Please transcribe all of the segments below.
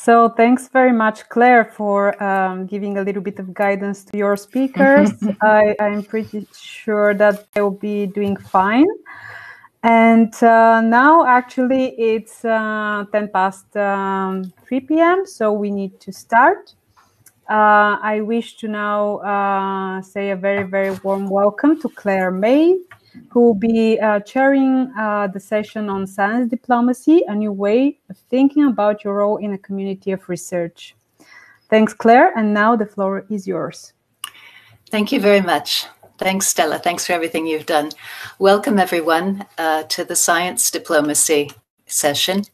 So thanks very much, Claire, for giving a little bit of guidance to your speakers. I'm pretty sure that they'll be doing fine. And now, actually, it's 10 past 3 p.m., so we need to start. I wish to now say a very, very warm welcome to Claire May, who will be chairing the session on Science Diplomacy, a new way of thinking about your role in a community of research. Thanks, Claire, and now the floor is yours. Thank you very much. Thanks, Stella. Thanks for everything you've done. Welcome, everyone, to the Science Diplomacy session.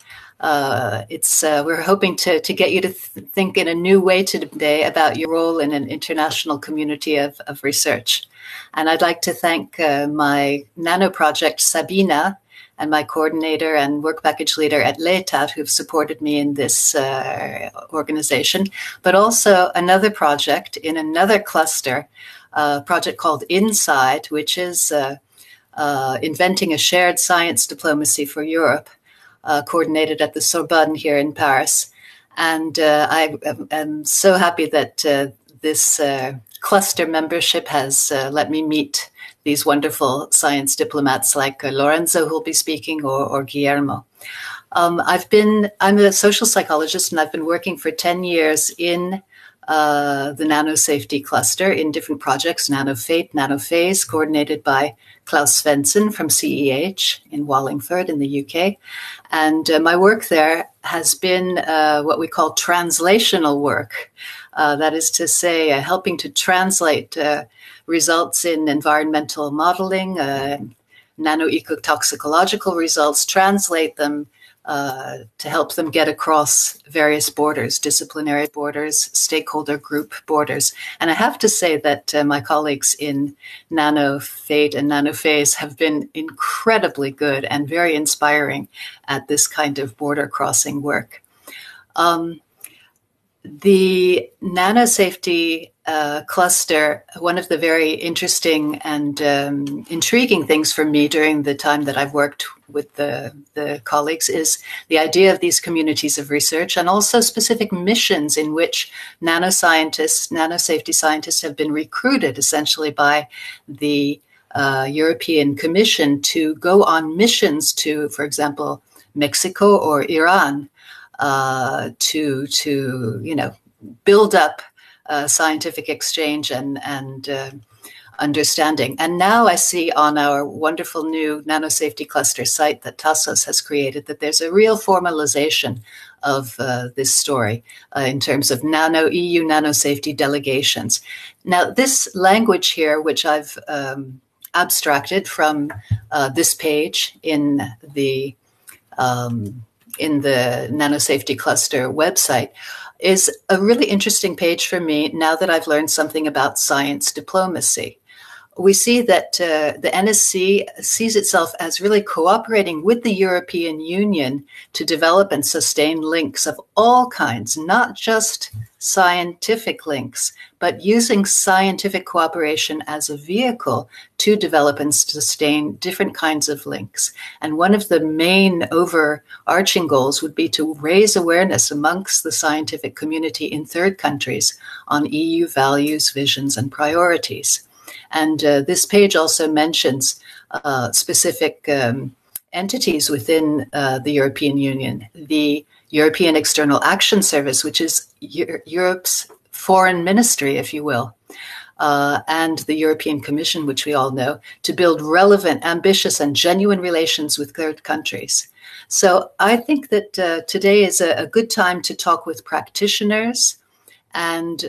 We're hoping to get you to think in a new way today about your role in an international community of research. And I'd like to thank my nano project, Sabina, and my coordinator and work package leader at LETAT, who've supported me in this organization, but also another project in another cluster, a project called INSIDE, which is inventing a shared science diplomacy for Europe, coordinated at the Sorbonne here in Paris. And I am so happy that this cluster membership has let me meet these wonderful science diplomats like Lorenzo, who'll be speaking, or Guillermo. I'm a social psychologist, and I've been working for 10 years in the nano safety cluster in different projects, NanoFate, NanoPhase, coordinated by Klaus Svensson from CEH in Wallingford in the UK. And my work there has been what we call translational work. That is to say, helping to translate results in environmental modeling, nano-ecotoxicological results, translate them to help them get across various borders, disciplinary borders, stakeholder group borders. And I have to say that my colleagues in NanoFate and NanoPhase have been incredibly good and very inspiring at this kind of border crossing work. The nanosafety cluster, one of the very interesting and intriguing things for me during the time that I've worked with the colleagues is the idea of these communities of research and also specific missions in which nanoscientists, nanosafety scientists have been recruited essentially by the European Commission to go on missions to, for example, Mexico or Iran, to build up scientific exchange and understanding. And now I see on our wonderful new nanosafety cluster site that Tassos has created that there's a real formalization of this story in terms of EU nanosafety delegations. Now, this language here, which I've abstracted from this page in the NanoSafety Cluster website, is a really interesting page for me now that I've learned something about science diplomacy. We see that the NSC sees itself as really cooperating with the European Union to develop and sustain links of all kinds, not just scientific links, but using scientific cooperation as a vehicle to develop and sustain different kinds of links. And one of the main overarching goals would be to raise awareness amongst the scientific community in third countries on EU values, visions, and priorities. And this page also mentions specific entities within the European Union. The European External Action Service, which is Europe's foreign ministry, if you will, and the European Commission, which we all know, to build relevant, ambitious, and genuine relations with third countries. So I think that today is a good time to talk with practitioners and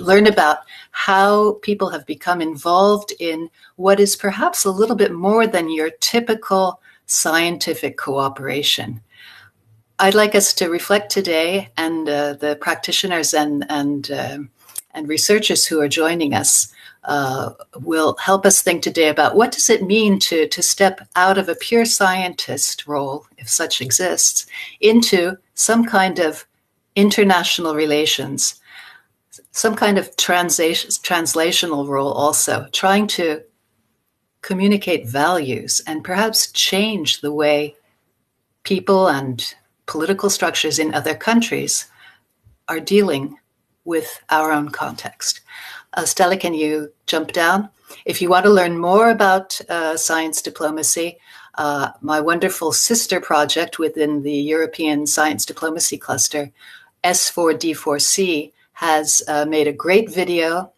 learn about how people have become involved in what is perhaps a little bit more than your typical scientific cooperation. I'd like us to reflect today, and the practitioners and researchers who are joining us will help us think today about what does it mean to step out of a pure scientist role, if such exists, into some kind of international relations, some kind of translational role also, trying to communicate values and perhaps change the way people and political structures in other countries are dealing with our own context. Stella, can you jump down? If you want to learn more about science diplomacy, my wonderful sister project within the European Science Diplomacy Cluster, S4D4C, has made a great video.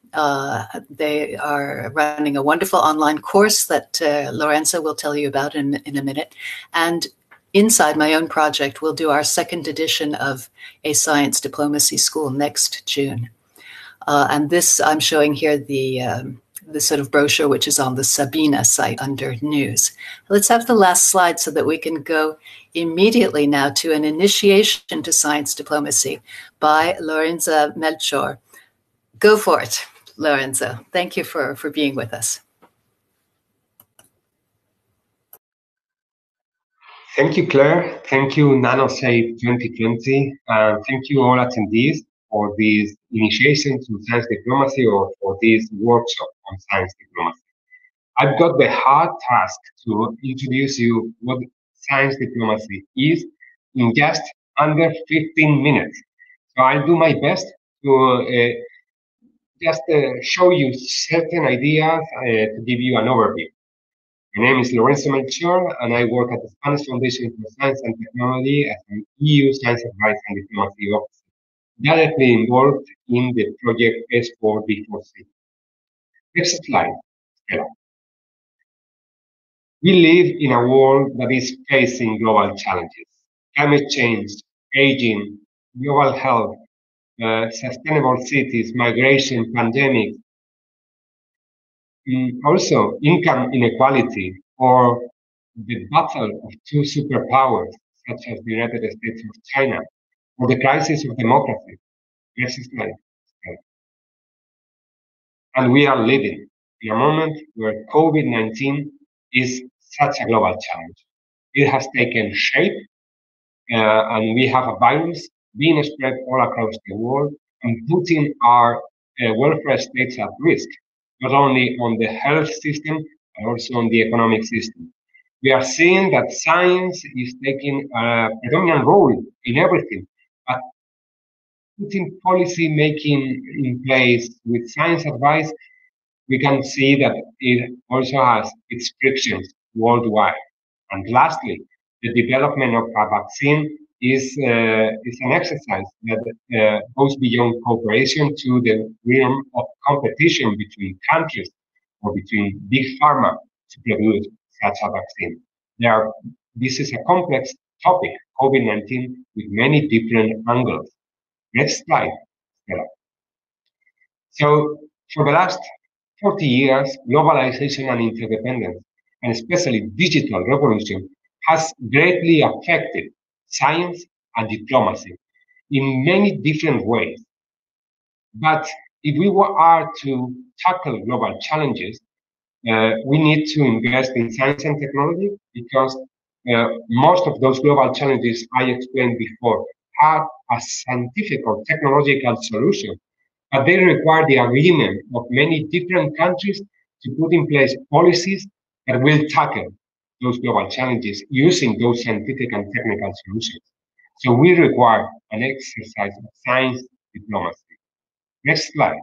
They are running a wonderful online course that Lorenza will tell you about in a minute. And inside my own project, we'll do our second edition of a science diplomacy school next June. And this, I'm showing here the sort of brochure, which is on the Sabina site under news. Let's have the last slide so that we can go immediately now to an initiation to science diplomacy by Lorenza Melchor. Go for it, Lorenza. Thank you for being with us. Thank you, Claire. Thank you, NanoSafe 2020. Thank you all attendees for this initiation to science diplomacy or for this workshop on science diplomacy. I've got the hard task to introduce you what science diplomacy is in just under 15 minutes. So I'll do my best to show you certain ideas to give you an overview. My name is Lorenzo Melchor, and I work at the Spanish Foundation for Science and Technology as an EU Science Advice and Diplomacy Officer, directly involved in the project S4D4C. Next slide, Stella. We live in a world that is facing global challenges. Climate change, aging, global health, sustainable cities, migration, pandemics, also income inequality, or the battle of two superpowers, such as the United States or China, or the crisis of democracy. Next slide. And we are living in a moment where COVID-19 is such a global challenge. It has taken shape, and we have a virus being spread all across the world and putting our welfare states at risk, not only on the health system, but also on the economic system. We are seeing that science is taking a predominant role in everything, but putting policy making in place with science advice, we can see that it also has its frictions worldwide. And lastly, the development of a vaccine is an exercise that goes beyond cooperation to the realm of competition between countries or between big pharma to produce such a vaccine. This is a complex topic, COVID-19, with many different angles. Next slide, Stella. So for the last 40 years, globalization and interdependence, and especially digital revolution, has greatly affected science and diplomacy in many different ways. But if we are to tackle global challenges, we need to invest in science and technology, because most of those global challenges I explained before have a scientific or technological solution, but they require the agreement of many different countries to put in place policies that will tackle those global challenges using those scientific and technical solutions. So we require an exercise of science diplomacy. Next slide.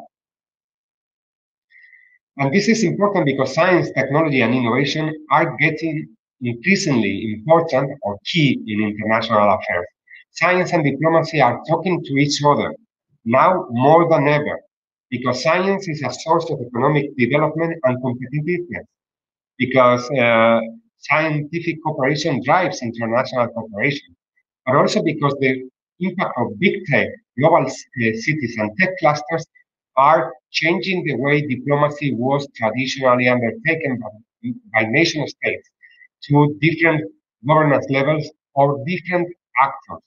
And this is important because science, technology, and innovation are getting increasingly important or key in international affairs. Science and diplomacy are talking to each other now more than ever, because science is a source of economic development and competitiveness, because scientific cooperation drives international cooperation, but also because the impact of big tech, global cities, and tech clusters are changing the way diplomacy was traditionally undertaken by nation states to different governance levels or different actors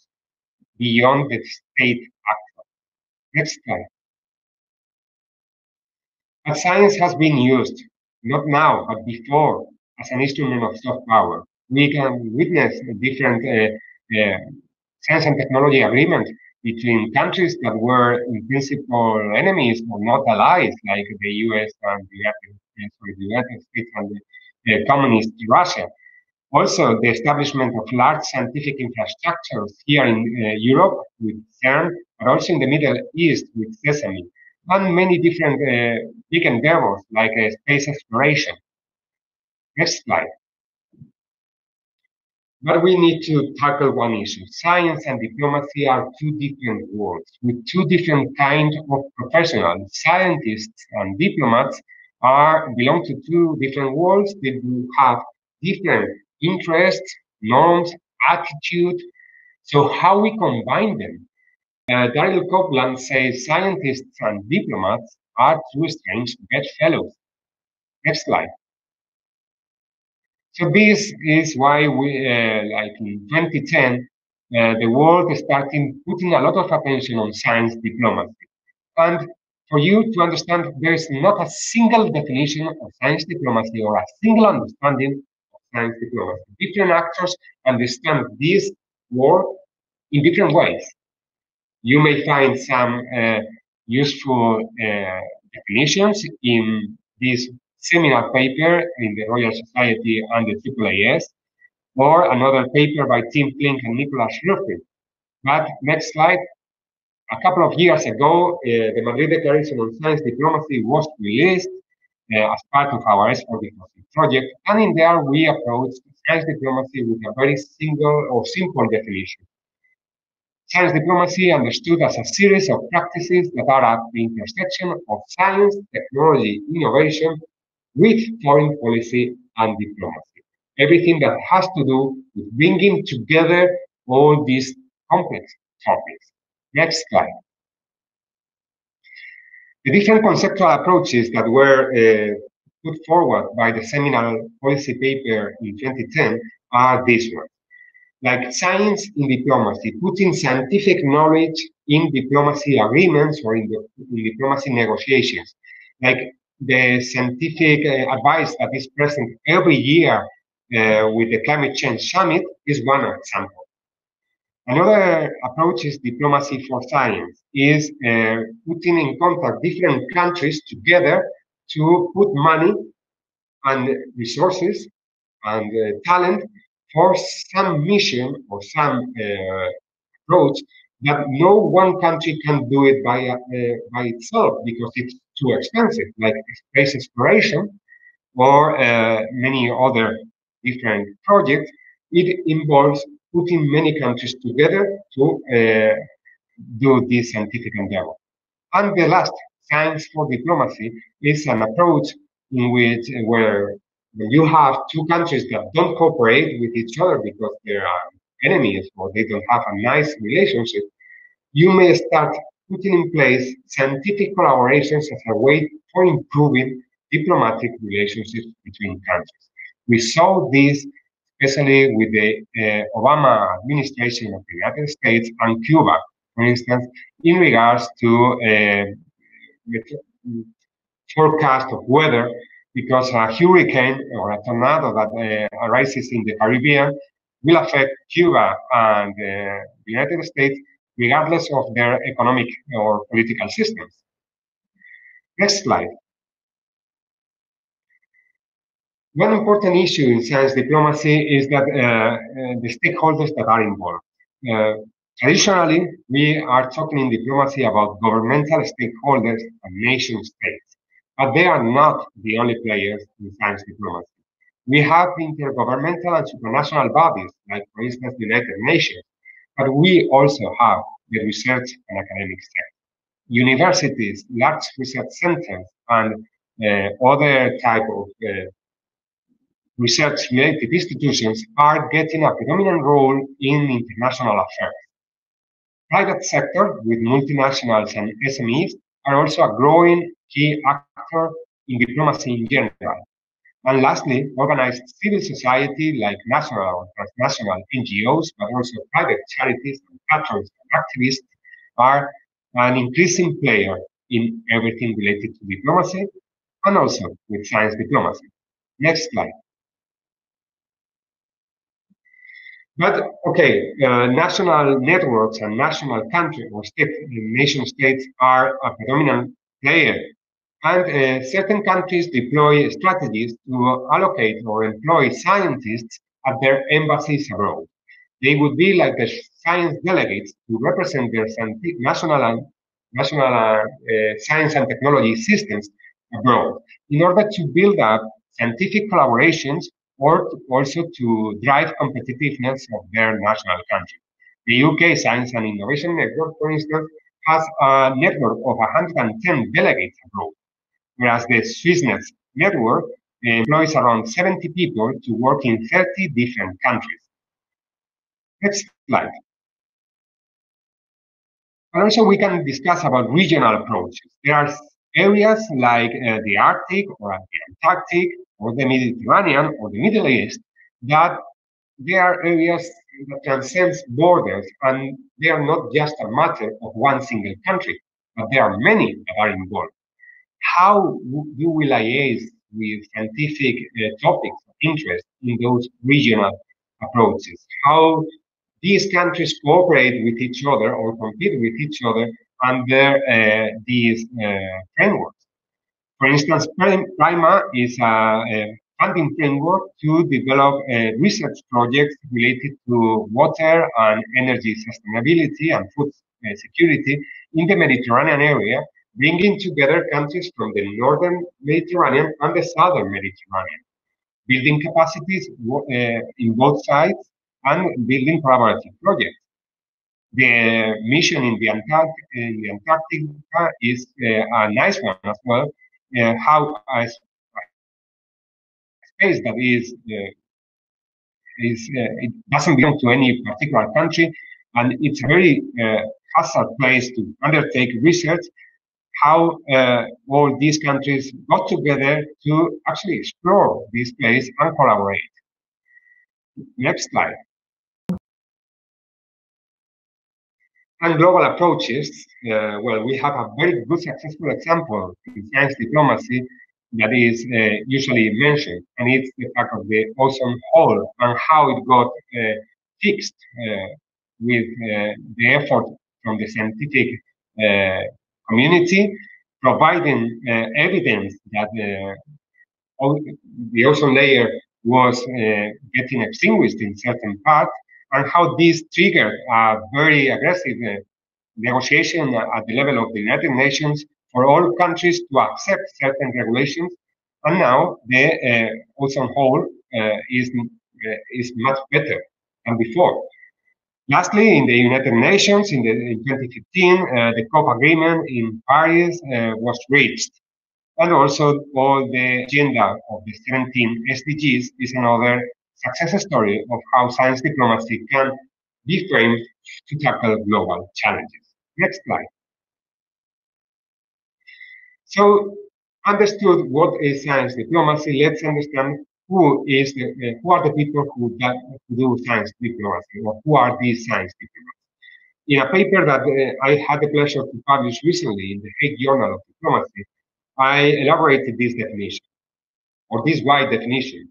beyond the state actor. Next slide. But science has been used, not now, but before, as an instrument of soft power. We can witness different science and technology agreements between countries that were in principle enemies or not allies, like the US and the United States and the communist Russia. Also, the establishment of large scientific infrastructures here in Europe with CERN, but also in the Middle East with SESAMI, and many different big endeavors like space exploration. Next slide. But we need to tackle one issue. Science and diplomacy are two different worlds with two different kinds of professionals. Scientists and diplomats belong to two different worlds. They do have different interests, norms, attitude. So how we combine them? Daryl Copeland says scientists and diplomats are two strange bedfellows. Next slide. So this is why we, like in 2010, the world is starting putting a lot of attention on science diplomacy. And for you to understand, there is not a single definition of science diplomacy or a single understanding of science diplomacy. Different actors understand this word in different ways. You may find some useful definitions in this seminar paper in the Royal Society and the AAAS, or another paper by Tim Plink and Nicholas Ruffin. But next slide. A couple of years ago, the Madrid Declaration on Science Diplomacy was released as part of our S4D project, and in there we approached science diplomacy with a very single or simple definition. Science diplomacy understood as a series of practices that are at the intersection of science, technology, innovation, with foreign policy and diplomacy. Everything that has to do with bringing together all these complex topics. Next slide. The different conceptual approaches that were put forward by the seminal policy paper in 2010 are these ones. Like science in diplomacy, putting scientific knowledge in diplomacy agreements or in diplomacy negotiations. Like the scientific advice that is present every year with the Climate Change Summit is one example. Another approach is diplomacy for science, is putting in contact different countries together to put money and resources and talent for some mission or some approach that no one country can do it by itself because it's too expensive, like space exploration or many other different projects. It involves putting many countries together to do this scientific endeavor. And the last, science for diplomacy, is an approach in which where you have two countries that don't cooperate with each other because they are enemies or they don't have a nice relationship, you may start putting in place scientific collaborations as a way for improving diplomatic relationships between countries. We saw this especially with the Obama administration of the United States and Cuba, for instance, in regards to the forecast of weather, because a hurricane or a tornado that arises in the Caribbean will affect Cuba and the United States regardless of their economic or political systems. Next slide. One important issue in science diplomacy is that the stakeholders that are involved. Traditionally, we are talking in diplomacy about governmental stakeholders and nation states. But they are not the only players in science diplomacy. We have intergovernmental and supranational bodies, like, for instance, the United Nations, but we also have the research and academic sector. Universities, large research centers, and other type of research-related institutions are getting a predominant role in international affairs. Private sector, with multinationals and SMEs, are also a growing key actor in diplomacy in general. And lastly, organized civil society like national or transnational NGOs, but also private charities and patrons and activists are an increasing player in everything related to diplomacy and also with science diplomacy. Next slide. But, okay, national networks and national country or state, nation states are a predominant player. And certain countries deploy strategies to allocate or employ scientists at their embassies abroad. They would be like the science delegates to represent their national science and technology systems abroad in order to build up scientific collaborations or also to drive competitiveness of their national country. The UK Science and Innovation Network, for instance, has a network of 110 delegates abroad, whereas the SwissNet network employs around 70 people to work in 30 different countries. Next slide. And also we can discuss about regional approaches. There are areas like the Arctic or the Antarctic or the Mediterranean or the Middle East that they are areas that transcend borders, and they are not just a matter of one single country, but there are many that are involved. How do we liaise with scientific topics of interest in those regional approaches? How these countries cooperate with each other or compete with each other under these frameworks? For instance, PRIMA is a funding framework to develop research projects related to water and energy sustainability and food security in the Mediterranean area, bringing together countries from the northern Mediterranean and the southern Mediterranean, building capacities in both sides and building collaborative projects. The mission in the Antarctic is a nice one as well, how a space that it doesn't belong to any particular country, and it's a very hazard place to undertake research, how all these countries got together to actually explore this place and collaborate. Next slide. And global approaches, well, we have a very good successful example in science diplomacy that is usually mentioned, and it's the fact of the ozone hole and how it got fixed with the effort from the scientific community, providing evidence that the ozone layer was getting extinguished in certain parts, and how this triggered a very aggressive negotiation at the level of the United Nations for all countries to accept certain regulations. And now the ozone hole is much better than before. Lastly, in the United Nations in 2015, the COP agreement in Paris was reached. And also all the agenda of the 17 SDGs is another success story of how science diplomacy can be framed to tackle global challenges. Next slide. So, understood what is science diplomacy, let's understand who are the people who do science diplomacy, or who are these science diplomats. In a paper that I had the pleasure to publish recently in the Hague Journal of Diplomacy, I elaborated this definition, or this wide definition,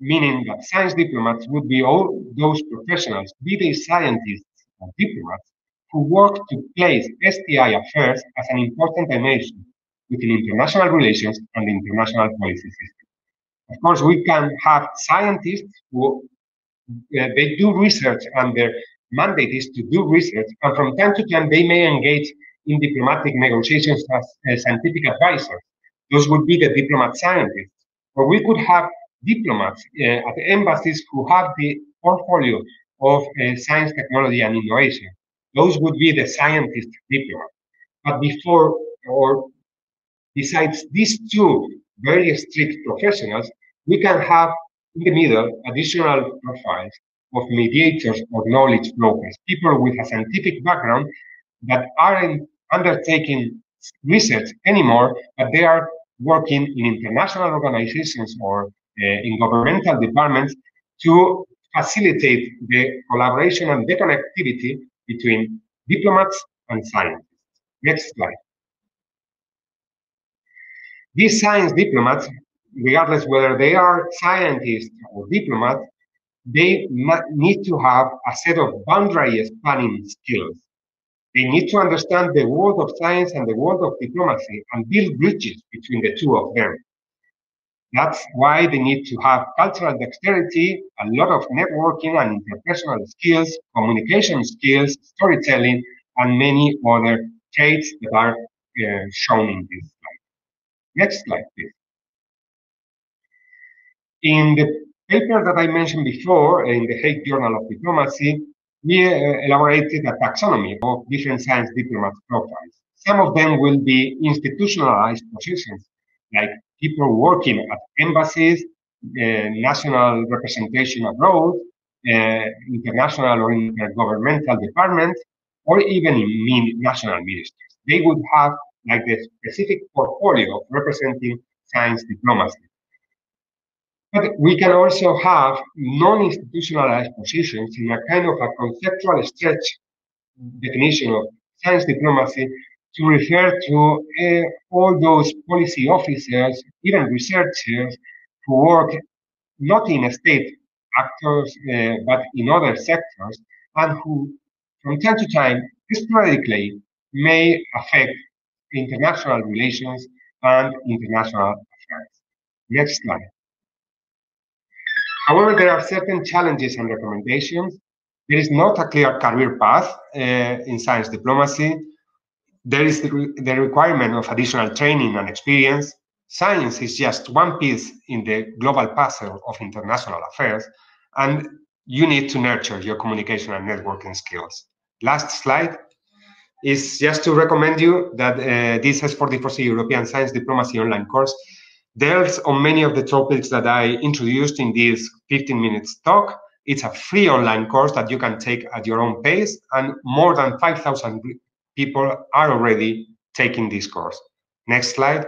meaning that science diplomats would be all those professionals, be they scientists or diplomats, who work to place STI affairs as an important dimension within international relations and the international policy system. Of course, we can have scientists who they do research, and their mandate is to do research, and from time to time they may engage in diplomatic negotiations as scientific advisors. Those would be the diplomat scientists. Or we could have diplomats at the embassies who have the portfolio of science, technology, and innovation. Those would be the scientist diplomats. But before or besides these two very strict professionals, we can have in the middle additional profiles of mediators or knowledge brokers, people with a scientific background that aren't undertaking research anymore, but they are working in international organizations or in governmental departments to facilitate the collaboration and the connectivity between diplomats and scientists. Next slide. These science diplomats, regardless whether they are scientists or diplomats, they need to have a set of boundary-spanning skills. They need to understand the world of science and the world of diplomacy and build bridges between the two of them. That's why they need to have cultural dexterity, a lot of networking and interpersonal skills, communication skills, storytelling, and many other traits that are shown in this slide. Next slide, please. In the paper that I mentioned before, in the Hague Journal of Diplomacy, we elaborated a taxonomy of different science diplomat profiles. Some of them will be institutionalized positions, like people working at embassies, national representation abroad, international or intergovernmental departments, or even in national ministries. They would have like the specific portfolio representing science diplomacy. But we can also have non-institutionalized positions in a kind of a conceptual stretch definition of science diplomacy to refer to all those policy officers, even researchers, who work not in state actors, but in other sectors, and who, from time to time, sporadically may affect international relations and international affairs. Next slide. However, there are certain challenges and recommendations. There is not a clear career path in science diplomacy. There is the requirement of additional training and experience. Science is just one piece in the global puzzle of international affairs, and you need to nurture your communication and networking skills. Last slide is just to recommend you that this S44C European Science Diplomacy online course delves on many of the topics that I introduced in this 15-minute talk. It's a free online course that you can take at your own pace, and more than 5,000 people are already taking this course. Next slide.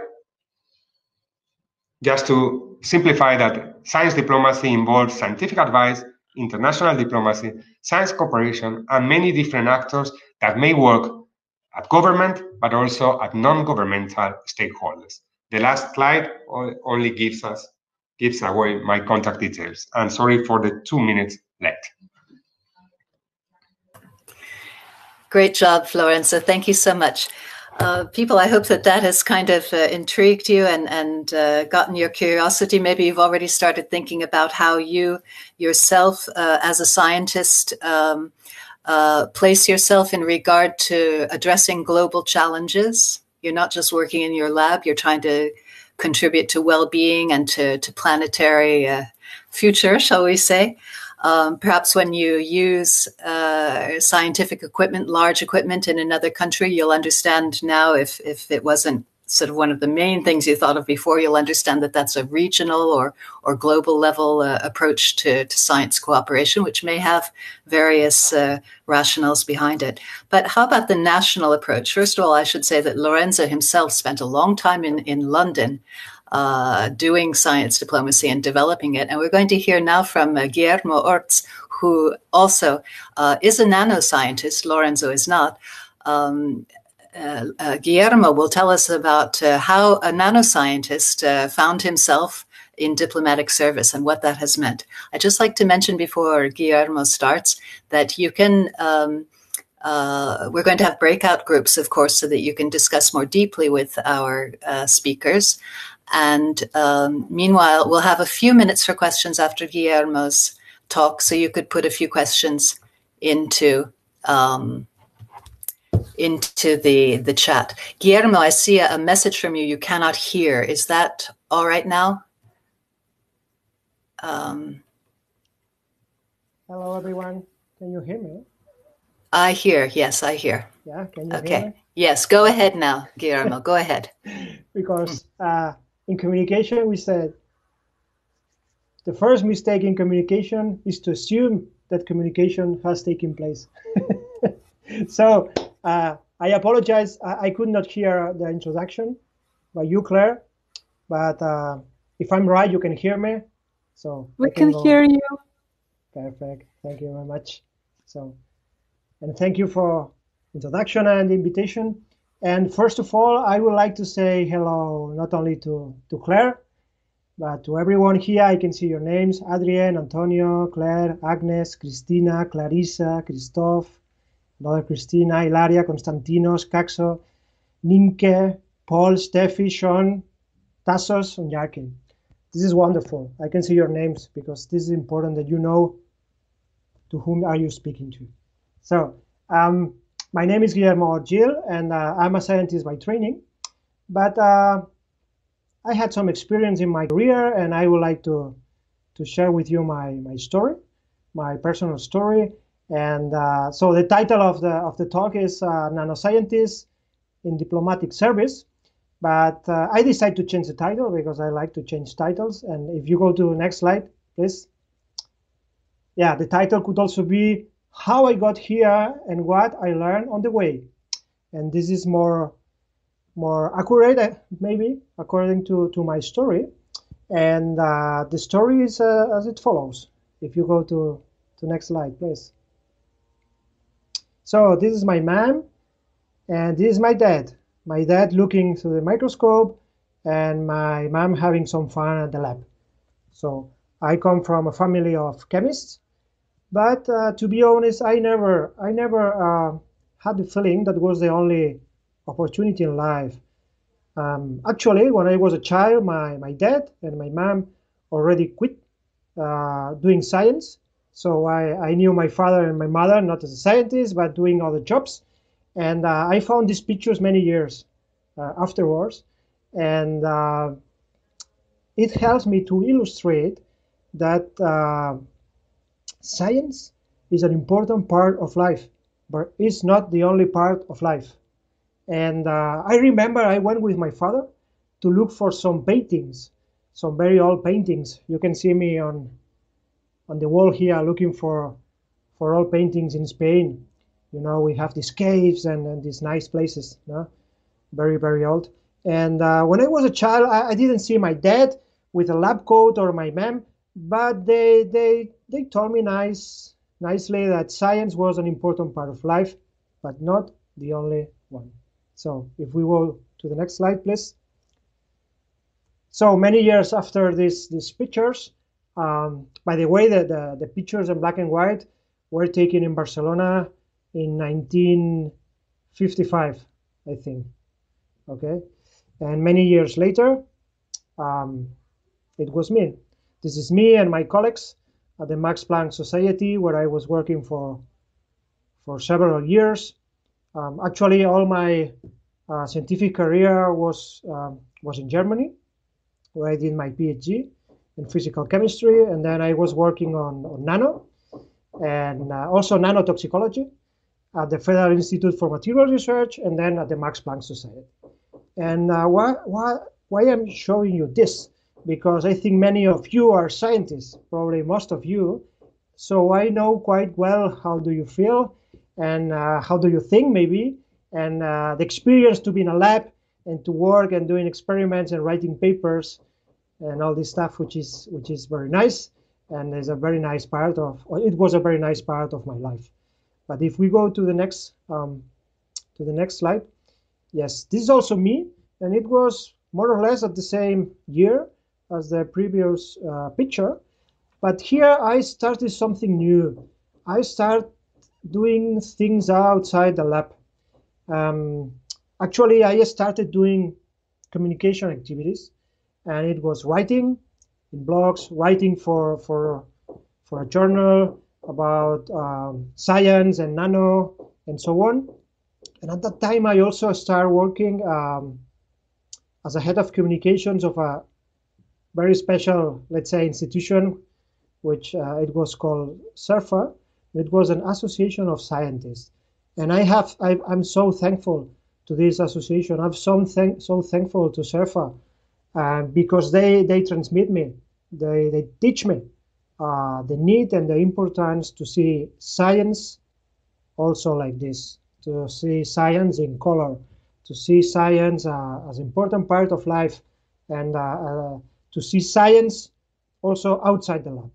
Just to simplify that, science diplomacy involves scientific advice, international diplomacy, science cooperation, and many different actors that may work at government, but also at non-governmental stakeholders. The last slide only gives away my contact details. I'm sorry for the 2 minutes late. Great job, Florenza. Thank you so much. People, I hope that that has kind of intrigued you and gotten your curiosity. Maybe you've already started thinking about how you yourself as a scientist place yourself in regard to addressing global challenges. You're not just working in your lab, you're trying to contribute to well-being and to planetary future, shall we say. Perhaps when you use scientific equipment, large equipment in another country, you'll understand now if it wasn't sort of one of the main things you thought of before, you'll understand that that's a regional or global level approach to science cooperation, which may have various rationales behind it. But how about the national approach? First of all, I should say that Lorenzo himself spent a long time in London doing science diplomacy and developing it. And we're going to hear now from Guillermo Orts, who also is a nanoscientist. Lorenzo is not. Guillermo will tell us about how a nanoscientist found himself in diplomatic service and what that has meant. I'd just like to mention before Guillermo starts that you can, we're going to have breakout groups, of course, so that you can discuss more deeply with our speakers. And meanwhile, we'll have a few minutes for questions after Guillermo's talk, so you could put a few questions into the chat. Guillermo, I see a message from you cannot hear. Is that all right now? Hello, everyone. Can you hear me? I hear. Yes, I hear. Yeah, can you hear me? Yes, go ahead now, Guillermo. Go ahead. Because in communication, we said the first mistake in communication is to assume that communication has taken place. So, I apologize. I could not hear the introduction by you, Claire. But if I'm right, you can hear me. So we can hear you. Perfect. Thank you very much. So, and thank you for introduction and invitation. And first of all, I would like to say hello not only to Claire, but to everyone here. I can see your names: Adrien, Antonio, Claire, Agnes, Cristina, Clarissa, Christophe, Mother Christina, Hilaria, Konstantinos, Caxo, Ninke, Paul, Steffi, Sean, Tassos, and Jarkin. This is wonderful. I can see your names because this is important that you know to whom are you speaking to. So my name is Guillermo Orgil, and I'm a scientist by training, but I had some experience in my career, and I would like to share with you my story, my personal story. And so the title of the talk is Nanoscientists in Diplomatic Service. But I decided to change the title because I like to change titles. And if you go to the next slide, please. Yeah, the title could also be How I Got Here and What I Learned on the Way. And this is more accurate, maybe, according to my story. And the story is as it follows. If you go to next slide, please. So this is my mom, and this is my dad. My dad looking through the microscope, and my mom having some fun at the lab. So I come from a family of chemists, but to be honest, I never had the feeling that was the only opportunity in life. Actually, when I was a child, my dad and my mom already quit doing science. So I knew my father and my mother, not as a scientist, but doing other jobs. And I found these pictures many years afterwards, and it helps me to illustrate that science is an important part of life, but it's not the only part of life. And I remember I went with my father to look for some paintings, some very old paintings. You can see me on the wall here looking for old paintings in Spain. You know, we have these caves and these nice places, no? Very, very old. And when I was a child, I didn't see my dad with a lab coat or my mom, but they told me nicely that science was an important part of life, but not the only one. So if we go to the next slide, please. So many years after these pictures, by the way, the pictures in black and white were taken in Barcelona in 1955, I think, okay? And many years later, it was me. This is me and my colleagues at the Max Planck Society, where I was working for several years. Actually, all my scientific career was in Germany, where I did my PhD in physical chemistry, and then I was working on nano, and also nanotoxicology, at the Federal Institute for Material Research, and then at the Max Planck Society. And why I'm showing you this? Because I think many of you are scientists, probably most of you, so I know quite well how do you feel, and how do you think, maybe, and the experience to be in a lab, and to work, and doing experiments, and writing papers, and all this stuff, which is very nice, and is a very nice part of, or it was a very nice part of my life. But if we go to the next slide, yes, this is also me, and it was more or less at the same year as the previous picture. But here I started something new. I started doing things outside the lab. Actually, I started doing communication activities, and it was writing in blogs, writing for a journal about science and nano and so on. And at that time I also started working as a head of communications of a very special, let's say, institution, which it was called SERFA. It was an association of scientists, and I'm so thankful to this association. I'm so thankful to SERFA because they transmit me, they teach me the need and the importance to see science also like this, to see science in color, to see science as an important part of life, and to see science also outside the lab.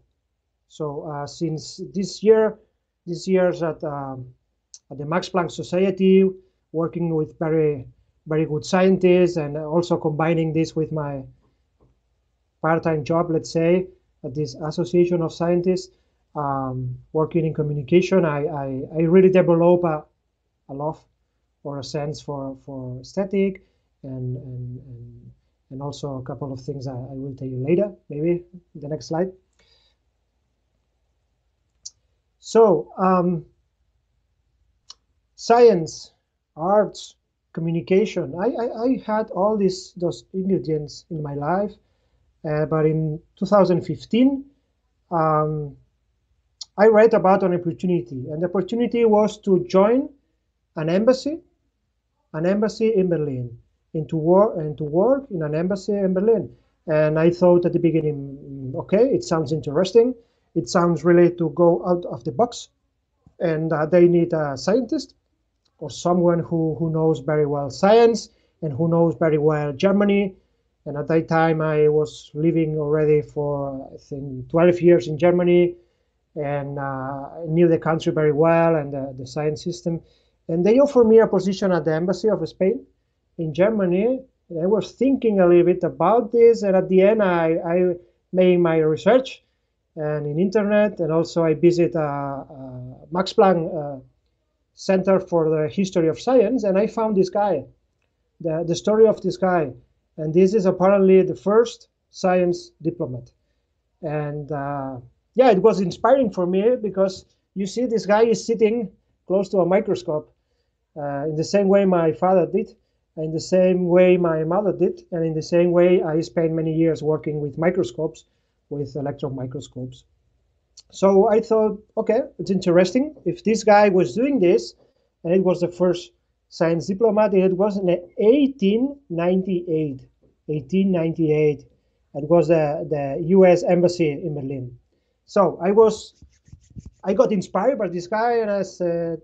So since this year's at the Max Planck Society, working with very, very good scientists, and also combining this with my part-time job, let's say, at this association of scientists, working in communication, I really develop a love or a sense for aesthetic and and also a couple of things I will tell you later, maybe the next slide. So science, arts, communication. I had all those ingredients in my life, but in 2015, I read about an opportunity, and the opportunity was to join an embassy in Berlin, and to work in an embassy in Berlin. And I thought at the beginning, okay, it sounds interesting. It sounds really to go out of the box, and they need a scientist or someone who knows very well science and who knows very well Germany. And at that time, I was living already for, I think, 12 years in Germany, and I knew the country very well and the science system. And they offered me a position at the Embassy of Spain in Germany. And I was thinking a little bit about this, and at the end, I made my research and in internet, and also I visit a Max Planck Center for the History of Science, and I found this guy, the story of this guy. And this is apparently the first science diplomat. And yeah, it was inspiring for me, because you see this guy is sitting close to a microscope in the same way my father did, in the same way my mother did, and in the same way I spent many years working with microscopes, with electron microscopes. So I thought, okay, it's interesting. If this guy was doing this, and it was the first science diplomat, it was in 1898. It was the US Embassy in Berlin. So I got inspired by this guy, and I said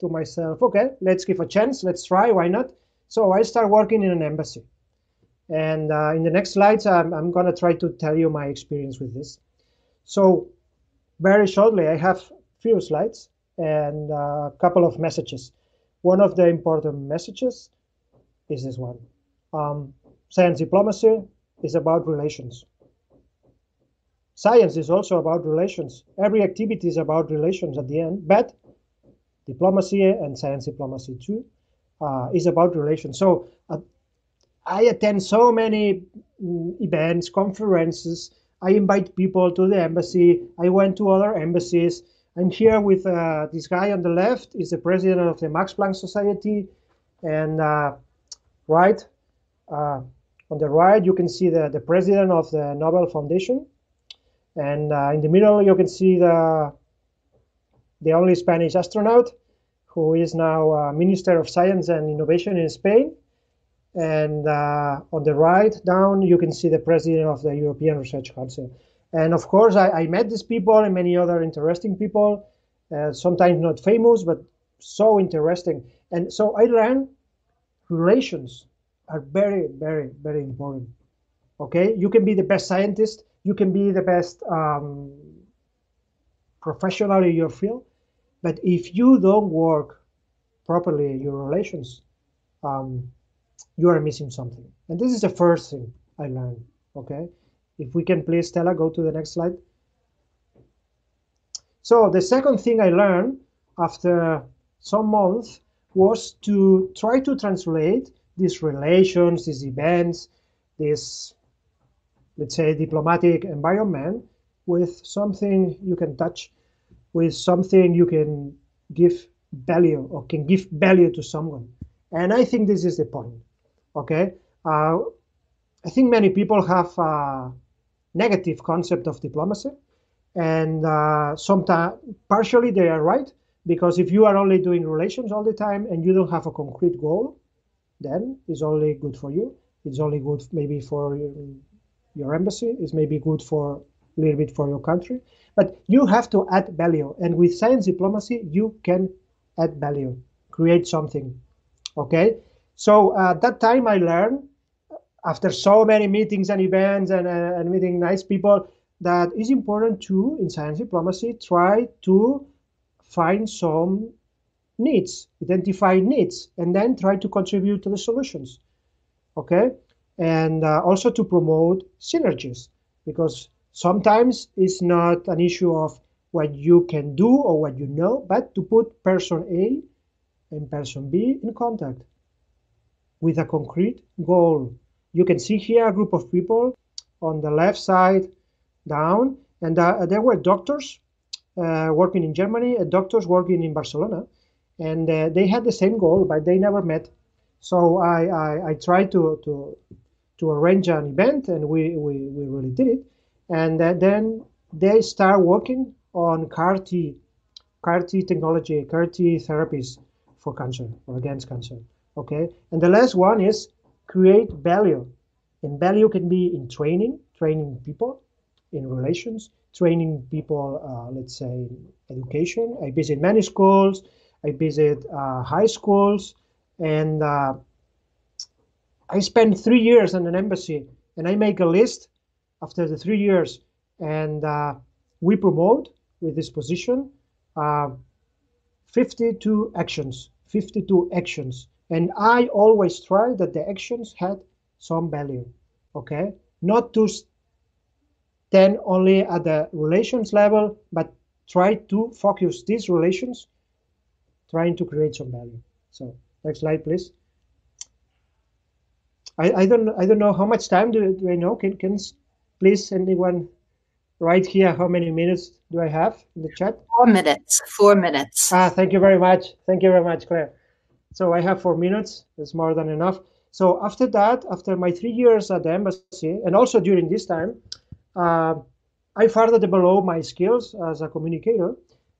to myself, okay, let's give a chance, let's try, why not? So I started working in an embassy. And in the next slides, I'm going to try to tell you my experience with this. So very shortly, I have few slides and a couple of messages. One of the important messages is this one. Science diplomacy is about relations. Science is also about relations. Every activity is about relations at the end, but diplomacy, and science diplomacy too, is about relations. So I attend so many events, conferences. I invite people to the embassy. I went to other embassies. I'm here with this guy on the left, is the president of the Max Planck Society, and on the right you can see the president of the Nobel Foundation, and in the middle you can see the only Spanish astronaut, who is now Minister of Science and Innovation in Spain, and on the right down you can see the president of the European Research Council. And of course, I met these people and many other interesting people, sometimes not famous, but so interesting. And so I learned relations are very, very, very important. Okay, you can be the best scientist, you can be the best professional in your field, but if you don't work properly your relations, you are missing something. And this is the first thing I learned, okay? If we can please, Stella, go to the next slide. So the second thing I learned after some months was to try to translate these relations, these events, this, let's say, diplomatic environment with something you can touch, with something you can give value, or can give value to someone. And I think this is the point, okay? I think many people have negative concept of diplomacy, and sometimes partially they are right, because if you are only doing relations all the time and you don't have a concrete goal, then it's only good for you, it's only good maybe for your embassy, it's maybe good for a little bit for your country, but you have to add value, and with science diplomacy you can add value, create something, okay? So that time I learned, after so many meetings and events and meeting nice people, that is important to, in science diplomacy, try to find some needs, identify needs, and then try to contribute to the solutions, okay? And also to promote synergies, because sometimes it's not an issue of what you can do or what you know, but to put person A and person B in contact with a concrete goal, You can see here a group of people on the left side down, and there were doctors working in Germany and doctors working in Barcelona, and they had the same goal, but they never met. So I tried to arrange an event, and we really did it. And then they start working on CAR-T technology, CAR-T therapies for cancer or against cancer. Okay, and the last one is create value, and value can be in training people, in relations, training people, let's say, education. I visit many schools, I visit high schools, and I spent 3 years in an embassy, and I make a list after the 3 years, and we promote with this position 52 actions, and I always try that the actions had some value, okay? Not to stand only at the relations level, but try to focus these relations, trying to create some value. So next slide, please. I don't know how much time do I know. Can please anyone write here how many minutes do I have in the chat? 4 minutes. 4 minutes. Ah, thank you very much. Thank you very much, Claire. So I have 4 minutes. It's more than enough. So after that, after my 3 years at the embassy, and also during this time, I further developed my skills as a communicator,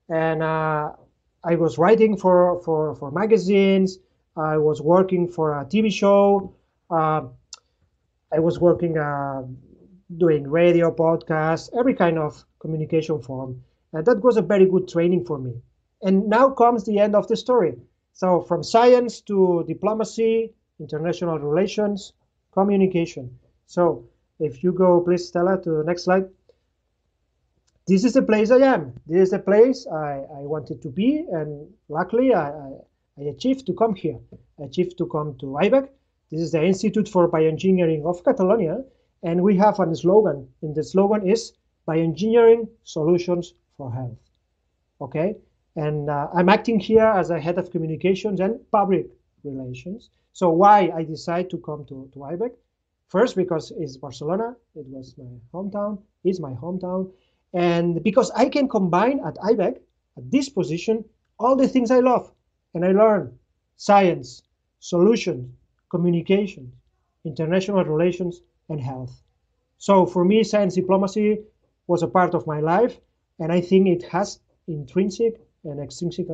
and I was writing for magazines. I was working for a TV show. I was working doing radio, podcasts, every kind of communication form. And that was a very good training for me. And now comes the end of the story. So from science to diplomacy, international relations, communication. So if you go, please, Stella, to the next slide. This is the place I am. This is the place I wanted to be, and luckily I achieved to come here. I achieved to come to IBEC. This is the Institute for Bioengineering of Catalonia, and we have a slogan, and the slogan is Bioengineering Solutions for Health. Okay, and I'm acting here as a head of communications and public relations. So why I decided to come to IBEC? First, because it's Barcelona, it was my hometown, it's my hometown, and because I can combine at IBEC, at this position, all the things I love, and I learn science, solutions, communication, international relations, and health. So for me, science diplomacy was a part of my life, and I think it has intrinsic and extrinsic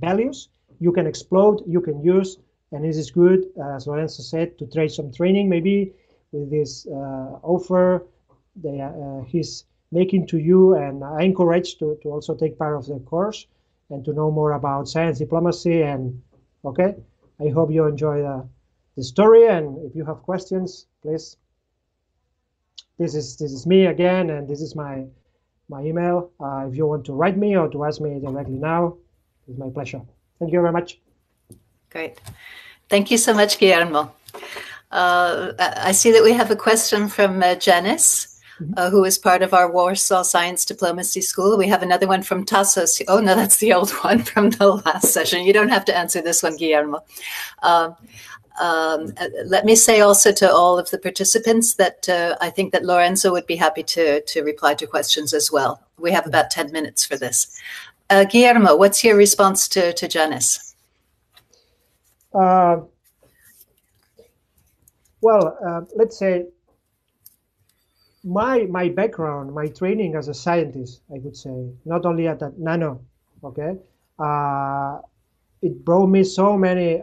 values. You can explode, you can use, and this is good, as Lorenzo said, to try some training maybe with this offer they, he's making to you, and I encourage to also take part of the course and to know more about science diplomacy. And okay, I hope you enjoy the story, and if you have questions, please. This is me again, and this is my email. If you want to write me or to ask me directly now, it's my pleasure. Thank you very much. Great. Thank you so much, Guillermo. I see that we have a question from Janice. Who is part of our Warsaw Science Diplomacy School. We have another one from Tassos. Oh, no, that's the old one from the last session. You don't have to answer this one, Guillermo. Let me say also to all of the participants that I think that Lorenzo would be happy to reply to questions as well. We have about 10 minutes for this. Guillermo, what's your response to Janice? Let's say, my background, my training as a scientist, I would say, not only at that nano, okay, it opened me so many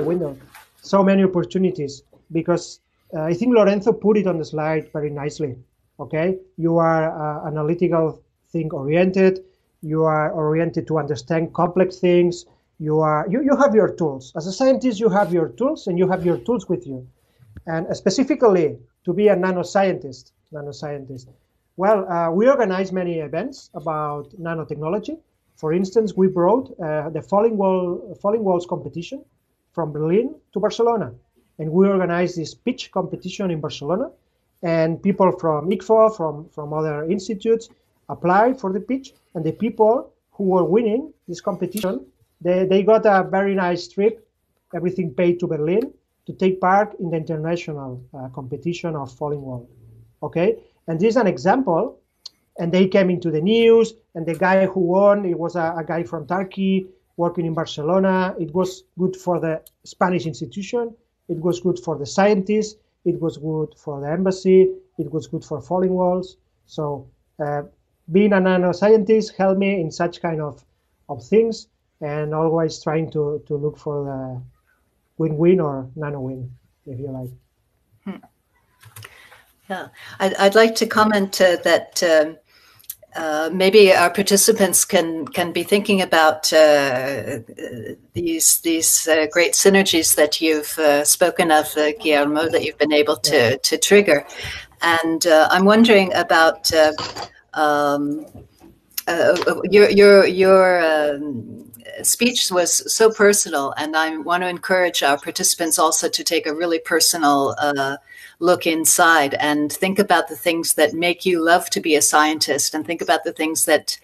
windows, so many opportunities, because I think Lorenzo put it on the slide very nicely, okay? You are analytical thing oriented, you are oriented to understand complex things, you have your tools. As a scientist, you have your tools, and you have your tools with you. And specifically, to be a nanoscientist. Well, we organized many events about nanotechnology. For instance, we brought the Falling Walls competition from Berlin to Barcelona. And we organized this pitch competition in Barcelona. And people from ICFO, from other institutes, applied for the pitch. And the people who were winning this competition, they got a very nice trip, everything paid to Berlin. to take part in the international competition of falling wall. Okay, and this is an example, and they came into the news, and the guy who won, it was a guy from Turkey working in Barcelona. It was good for the Spanish institution, it was good for the scientists, it was good for the embassy, it was good for falling walls. So being a nanoscientist helped me in such kind of things, and always trying to look for the win-win or nano-win, if you like. Hmm. Yeah, I'd like to comment that maybe our participants can be thinking about these great synergies that you've spoken of, Guillermo, that you've been able to trigger. And I'm wondering about your speech was so personal, and I want to encourage our participants also to take a really personal look inside and think about the things that make you love to be a scientist, and think about the things that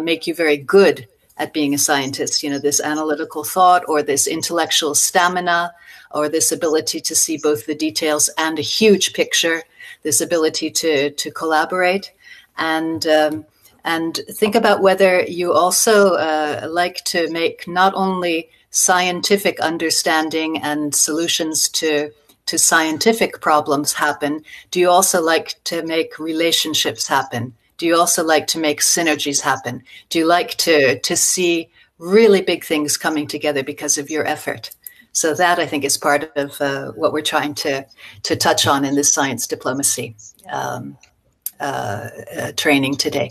make you very good at being a scientist. You know, this analytical thought, or this intellectual stamina, or this ability to see both the details and a huge picture, this ability to collaborate. And think about whether you also like to make not only scientific understanding and solutions to scientific problems happen, do you also like to make relationships happen? Do you also like to make synergies happen? Do you like to see really big things coming together because of your effort? So that, I think, is part of what we're trying to touch on in this science diplomacy training today.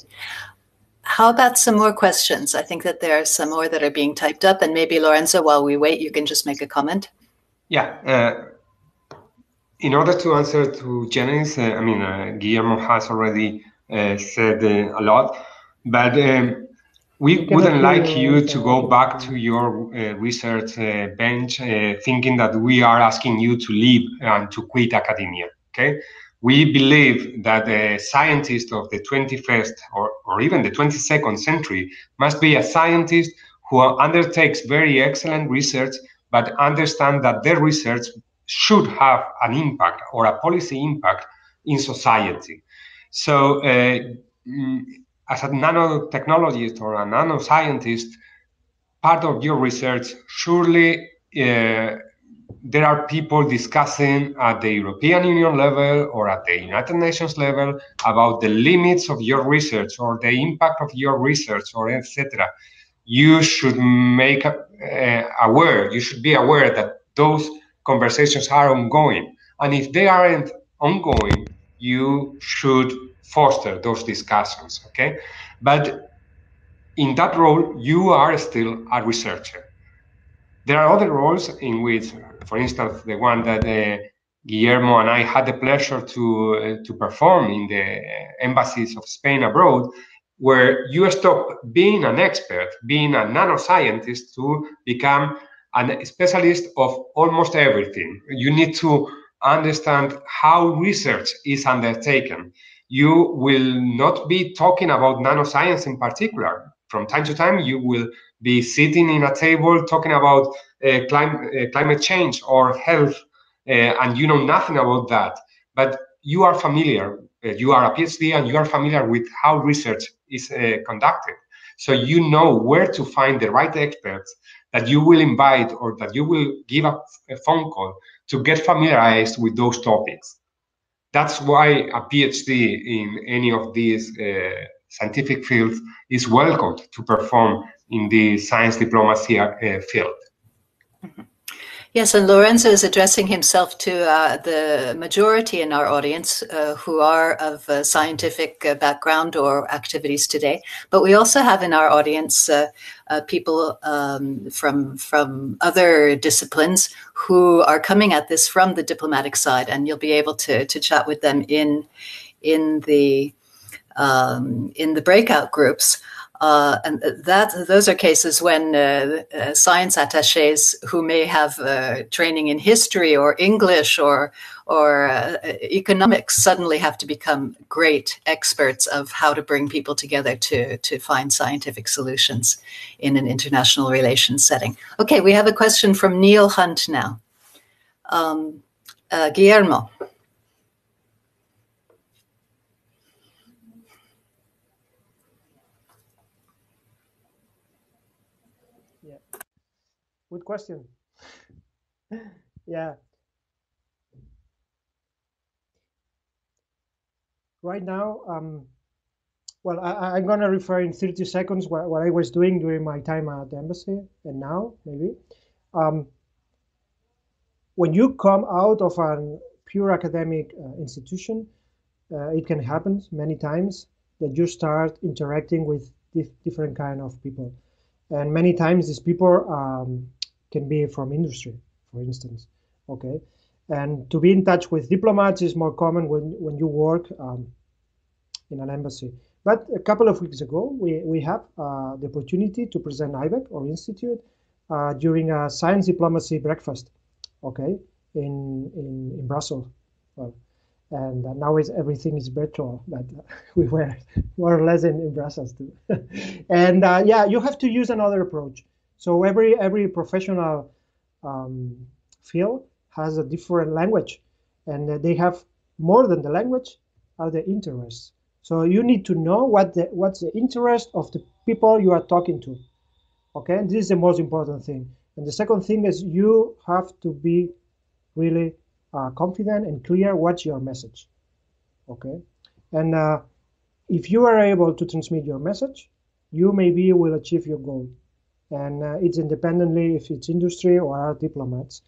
How about some more questions? I think that there are some more that are being typed up, and maybe Lorenzo, while we wait, you can just make a comment. Yeah, in order to answer to Janice, Guillermo has already said a lot, but we wouldn't like you to go back to your research bench thinking that we are asking you to leave and to quit academia, okay? We believe that the scientist of the 21st or even the 22nd century must be a scientist who undertakes very excellent research, but understand that their research should have an impact or a policy impact in society. So as a nanotechnologist or a nanoscientist, part of your research surely there are people discussing at the European Union level or at the United Nations level about the limits of your research or the impact of your research, or etc. You should make aware. You should be aware that those conversations are ongoing, and if they aren't ongoing, you should foster those discussions. Okay, but in that role, you are still a researcher. There are other roles in which, for instance, the one that Guillermo and I had the pleasure to perform in the embassies of Spain abroad, where you stop being an expert, being a nanoscientist, to become a specialist of almost everything. You need to understand how research is undertaken. You will not be talking about nanoscience in particular. From time to time, you will be sitting in a table talking about climate change or health, and you know nothing about that. But you are familiar. You are a PhD, and you are familiar with how research is conducted. So you know where to find the right experts that you will invite, or that you will give a phone call to get familiarized with those topics. That's why a PhD in any of these scientific fields is welcomed to perform in the science diplomacy field. Mm-hmm. Yes, and Lorenzo is addressing himself to the majority in our audience who are of scientific background or activities today. But we also have in our audience people from other disciplines who are coming at this from the diplomatic side, and you'll be able to chat with them in the breakout groups. And those are cases when science attachés who may have training in history or English or economics suddenly have to become great experts of how to bring people together to find scientific solutions in an international relations setting. Okay, we have a question from Neil Hunt now. Guillermo. Yeah, good question. Yeah. Right now, well, I'm going to refer in 30 seconds what I was doing during my time at the embassy and now, maybe. When you come out of a pure academic institution, it can happen many times that you start interacting with different kind of people. And many times these people can be from industry, for instance, okay? And to be in touch with diplomats is more common when you work in an embassy. But a couple of weeks ago, we have the opportunity to present IBEC, or Institute, during a science diplomacy breakfast. Okay, in Brussels, well, and now everything is virtual, but we were more or less in Brussels too. And yeah, you have to use another approach. So every professional field has a different language, and they have more than the language are the interests. So you need to know what's the interest of the people you are talking to. Okay, and this is the most important thing. And the second thing is you have to be really confident and clear what's your message, okay? And if you are able to transmit your message, you maybe will achieve your goal. And it's independently if it's industry or our diplomats.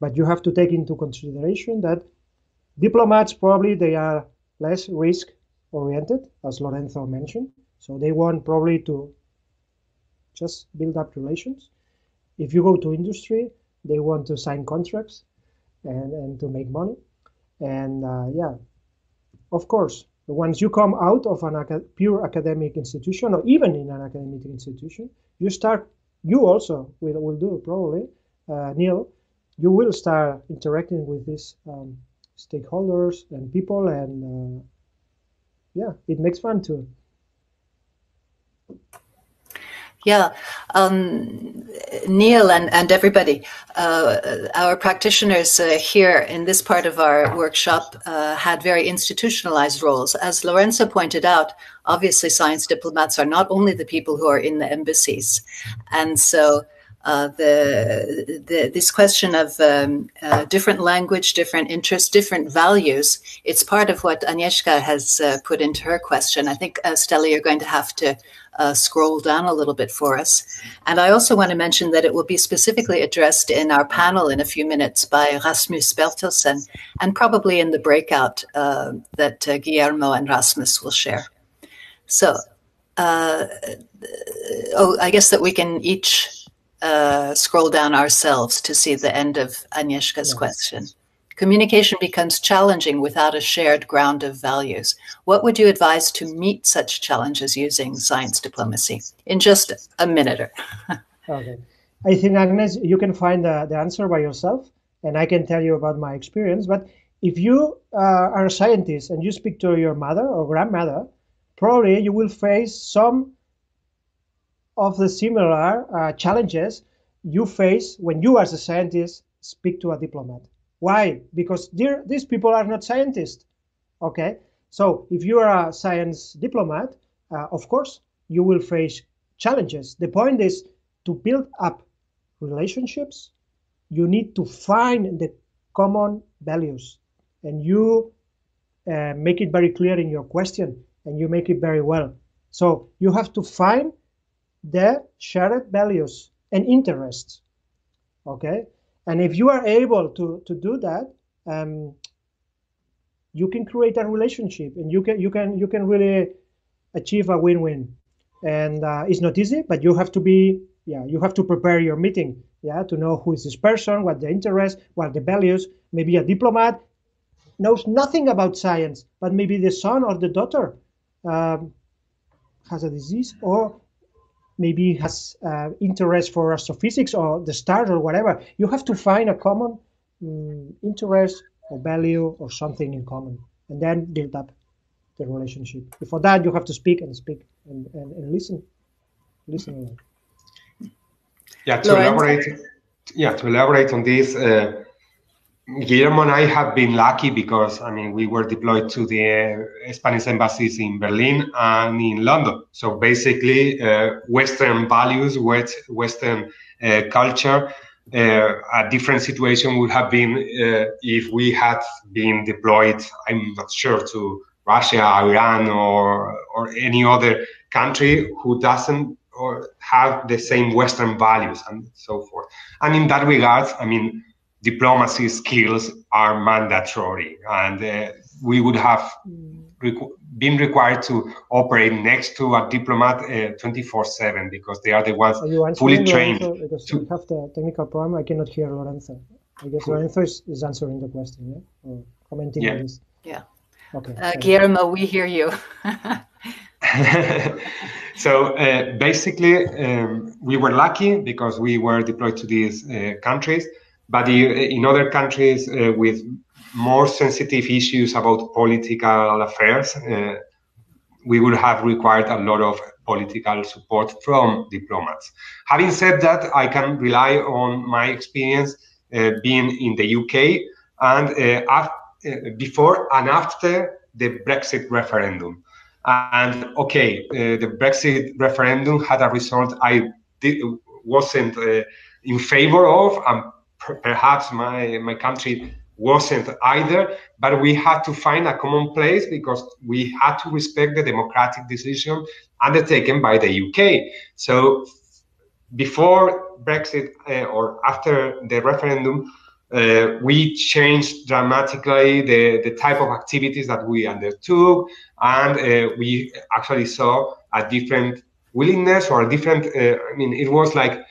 But you have to take into consideration that diplomats probably they are less risk-oriented, as Lorenzo mentioned. So they want probably to just build up relations. If you go to industry, they want to sign contracts and to make money. And yeah, of course, once you come out of an pure academic institution, or even in an academic institution, you start, you also will do probably, Neil, you will start interacting with these stakeholders and people, and yeah, it makes fun too. Yeah, Neil and everybody, our practitioners here in this part of our workshop had very institutionalized roles. As Lorenzo pointed out, obviously science diplomats are not only the people who are in the embassies. And so this question of different language, different interests, different values, it's part of what Agnieszka has put into her question. I think, Stella, you're going to have to scroll down a little bit for us. And I also want to mention that it will be specifically addressed in our panel in a few minutes by Rasmus Bertelsen, and probably in the breakout that Guillermo and Rasmus will share. So, oh, I guess that we can each scroll down ourselves to see the end of Agnieszka's question. Communication becomes challenging without a shared ground of values. What would you advise to meet such challenges using science diplomacy? In just a minute. Okay. I think, Agnes, you can find the answer by yourself, and I can tell you about my experience. But if you are a scientist and you speak to your mother or grandmother, probably you will face some of the similar challenges you face when you, as a scientist, speak to a diplomat. Why? Because these people are not scientists, okay? So if you are a science diplomat, of course, you will face challenges. The point is to build up relationships, you need to find the common values, and you make it very clear in your question, and you make it very well. So you have to find the shared values and interests, okay? And if you are able to do that, you can create a relationship, and you can really achieve a win-win. And it's not easy, but you have to be, yeah, you have to prepare your meeting, yeah, to know who is this person, what the interest, what the values. Maybe a diplomat knows nothing about science, but maybe the son or the daughter has a disease, or maybe has interest for astrophysics or the stars or whatever. You have to find a common interest or value or something in common, and then build up the relationship. Before that, you have to speak and listen. Yeah, to elaborate on this, Guillermo and I have been lucky because, I mean, we were deployed to the Spanish embassies in Berlin and in London. So basically, Western values, Western culture, a different situation would have been if we had been deployed, I'm not sure, to Russia, Iran, or any other country who doesn't or have the same Western values and so forth. And in that regard, I mean, diplomacy skills are mandatory, and we would have been required to operate next to a diplomat 24/7 because they are the ones fully trained. Lorenzo, because we have the technical problem, I cannot hear Lorenzo. I guess Lorenzo is answering the question, yeah? Or commenting on this. Yeah. Okay. Guillermo, we hear you. So basically, we were lucky because we were deployed to these countries. But in other countries with more sensitive issues about political affairs, we would have required a lot of political support from diplomats. Having said that, I can rely on my experience being in the UK and before and after the Brexit referendum. And okay, the Brexit referendum had a result I wasn't in favor of, and perhaps my country wasn't either, but we had to find a common place because we had to respect the democratic decision undertaken by the UK. So before Brexit or after the referendum, we changed dramatically the type of activities that we undertook, and we actually saw a different willingness or a different, I mean, it was like,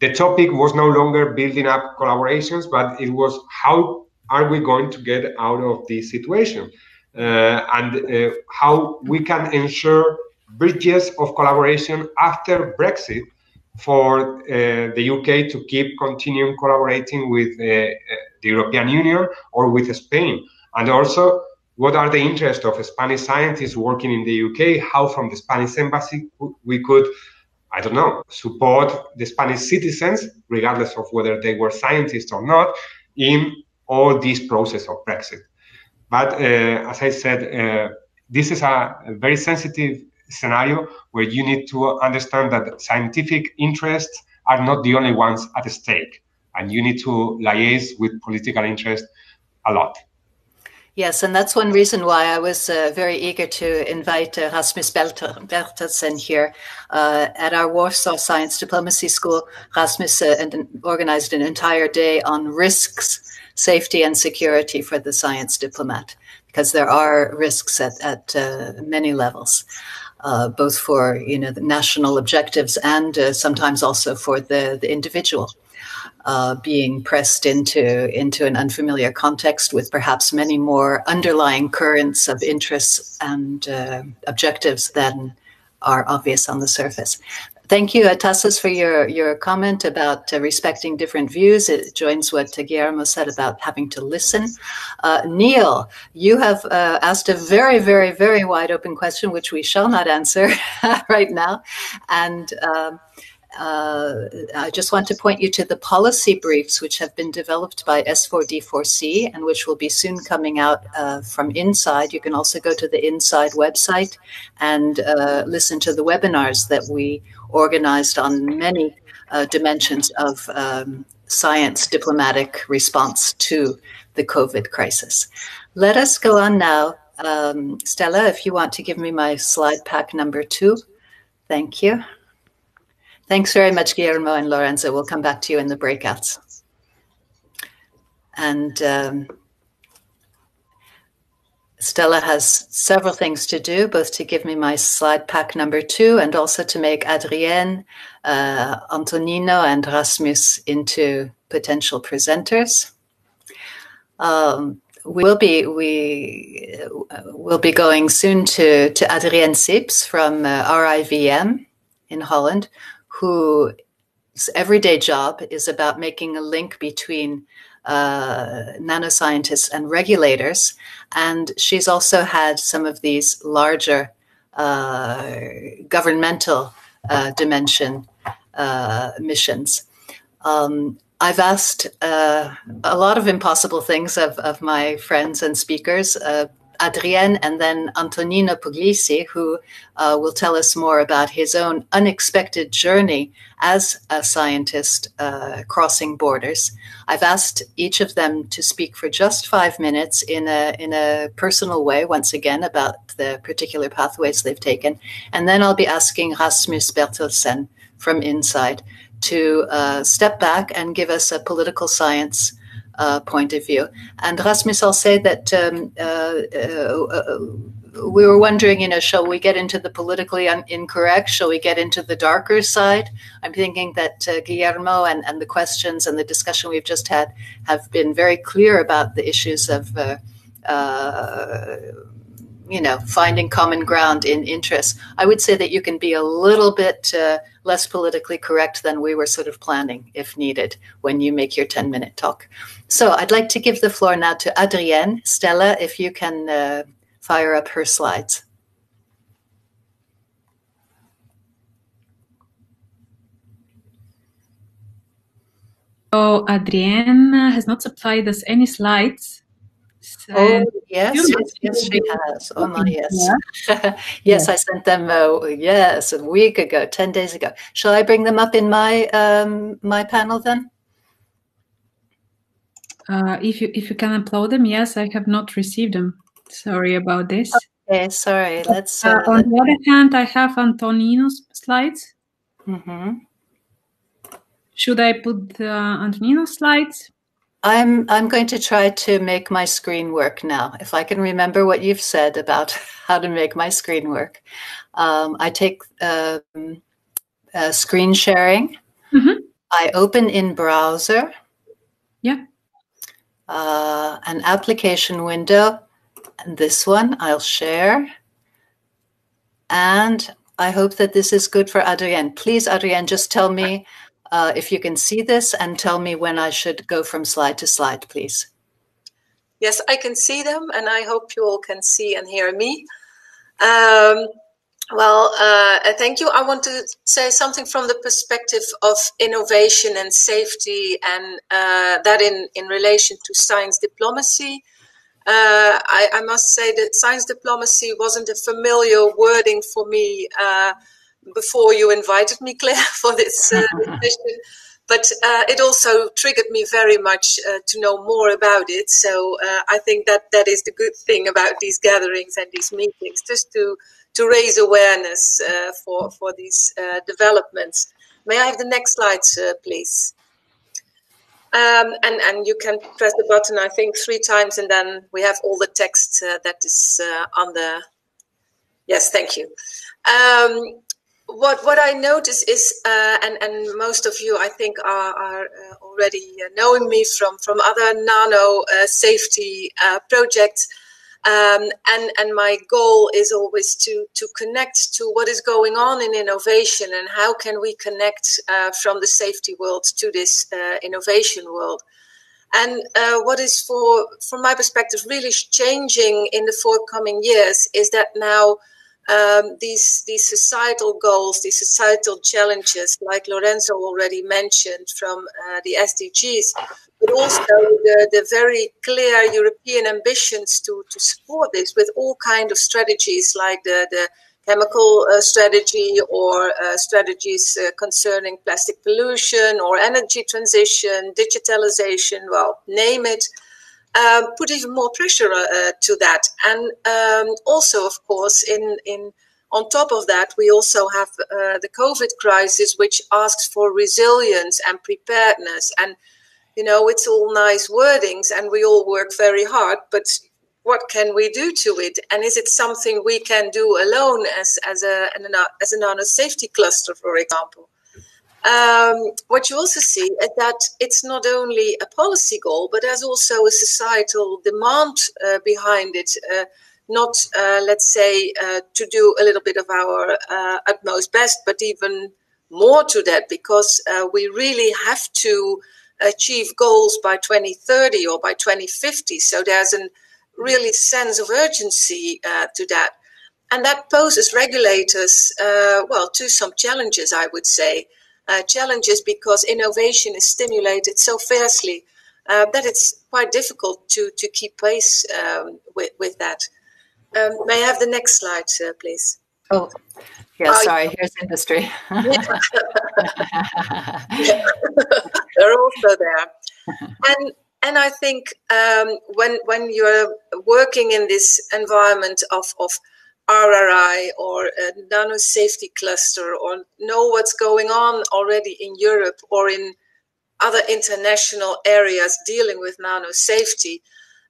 the topic was no longer building up collaborations, but it was how are we going to get out of this situation, and how we can ensure bridges of collaboration after Brexit for the UK to keep continuing collaborating with the European Union or with Spain. And also, what are the interests of Spanish scientists working in the UK? How from the Spanish embassy we could, I don't know, support the Spanish citizens, regardless of whether they were scientists or not, in all this process of Brexit. But as I said, this is a very sensitive scenario where you need to understand that scientific interests are not the only ones at stake, and you need to liaise with political interests a lot. Yes, and that's one reason why I was very eager to invite Rasmus Bertelsen here at our Warsaw Science Diplomacy School. Rasmus organized an entire day on risks, safety, and security for the science diplomat, because there are risks at many levels, both for the national objectives and sometimes also for the individual. Being pressed into an unfamiliar context with perhaps many more underlying currents of interests and objectives than are obvious on the surface. Thank you, Tassos, for your comment about respecting different views. It joins what Guillermo said about having to listen. Neil, you have asked a very, very, very wide open question, which we shall not answer right now. And I just want to point you to the policy briefs, which have been developed by S4D4C and which will be soon coming out from Inside. You can also go to the Inside website and listen to the webinars that we organized on many dimensions of science diplomatic response to the COVID crisis. Let us go on now. Stella, if you want to give me my slide pack number 2. Thank you. Thanks very much, Guillermo and Lorenzo. We'll come back to you in the breakouts. And Stella has several things to do, both to give me my slide pack number 2 and also to make Adrienne, Antonino, and Rasmus into potential presenters. We'll be going soon to Adrienne Sips from RIVM in Holland, whose everyday job is about making a link between nanoscientists and regulators. And she's also had some of these larger governmental dimension missions. I've asked a lot of impossible things of my friends and speakers, Adrien and then Antonino Puglisi, who will tell us more about his own unexpected journey as a scientist crossing borders. I've asked each of them to speak for just 5 minutes in a personal way, once again, about the particular pathways they've taken. And then I'll be asking Rasmus Bertelsen from INSIDE to step back and give us a political science point of view. And Rasmus, I'll say that we were wondering, you know, shall we get into the politically incorrect? Shall we get into the darker side? I'm thinking that Guillermo and the questions and the discussion we've just had have been very clear about the issues of, you know, finding common ground in interests. I would say that you can be a little bit less politically correct than we were sort of planning, if needed, when you make your 10-minute talk. So I'd like to give the floor now to Adrienne. Stella, if you can fire up her slides. So Adrienne has not supplied us any slides. So, yes, she has. Oh my, yes. Yes, I sent them, yes, a week ago, 10 days ago. Shall I bring them up in my my panel then? If you can upload them, yes, I have not received them. Sorry about this. Okay, sorry. Let's. On the other hand, I have Antonino's slides. Mm-hmm. Should I put Antonino's slides? I'm going to try to make my screen work now. If I can remember what you've said about how to make my screen work. I take screen sharing. Mm-hmm. I open in browser. Yeah. An application window. And this one I'll share. And I hope that this is good for Adrienne. Please, Adrienne, just tell me if you can see this and tell me when I should go from slide to slide, please. Yes, I can see them and I hope you all can see and hear me. Thank you. I want to say something from the perspective of innovation and safety and that in relation to science diplomacy. I must say that science diplomacy wasn't a familiar wording for me before you invited me, Claire, for this session, but it also triggered me very much to know more about it. So I think that is the good thing about these gatherings and these meetings, just to raise awareness for these developments. May I have the next slides, please? And you can press the button, I think, 3 times, and then we have all the text that is on the. Yes, thank you. What I notice is, and most of you, I think, are already knowing me from other nano safety projects, and my goal is always to connect to what is going on in innovation and how can we connect from the safety world to this innovation world. And what is, from my perspective, really changing in the forthcoming years is that now these societal goals, these societal challenges, like Lorenzo already mentioned from the SDGs, but also the very clear European ambitions to support this with all kinds of strategies like the chemical strategy or strategies concerning plastic pollution or energy transition, digitalization, well, name it. Put even more pressure to that, and also, of course, in on top of that, we also have the COVID crisis, which asks for resilience and preparedness. And you know, it's all nice wordings, and we all work very hard. But what can we do to it? And is it something we can do alone as a nano safety cluster, for example? What you also see is that it's not only a policy goal, but there's also a societal demand behind it, not, let's say, to do a little bit of our utmost best, but even more to that, because we really have to achieve goals by 2030 or by 2050. So there's a really sense of urgency to that. And that poses regulators, well, to some challenges, I would say. challenges because innovation is stimulated so fiercely that it's quite difficult to keep pace with that. May I have the next slide, please? Oh, yeah, sorry, here's industry. They're also there. And I think when you're working in this environment of RRI or a nano safety cluster, or know what's going on already in Europe or in other international areas dealing with nano safety,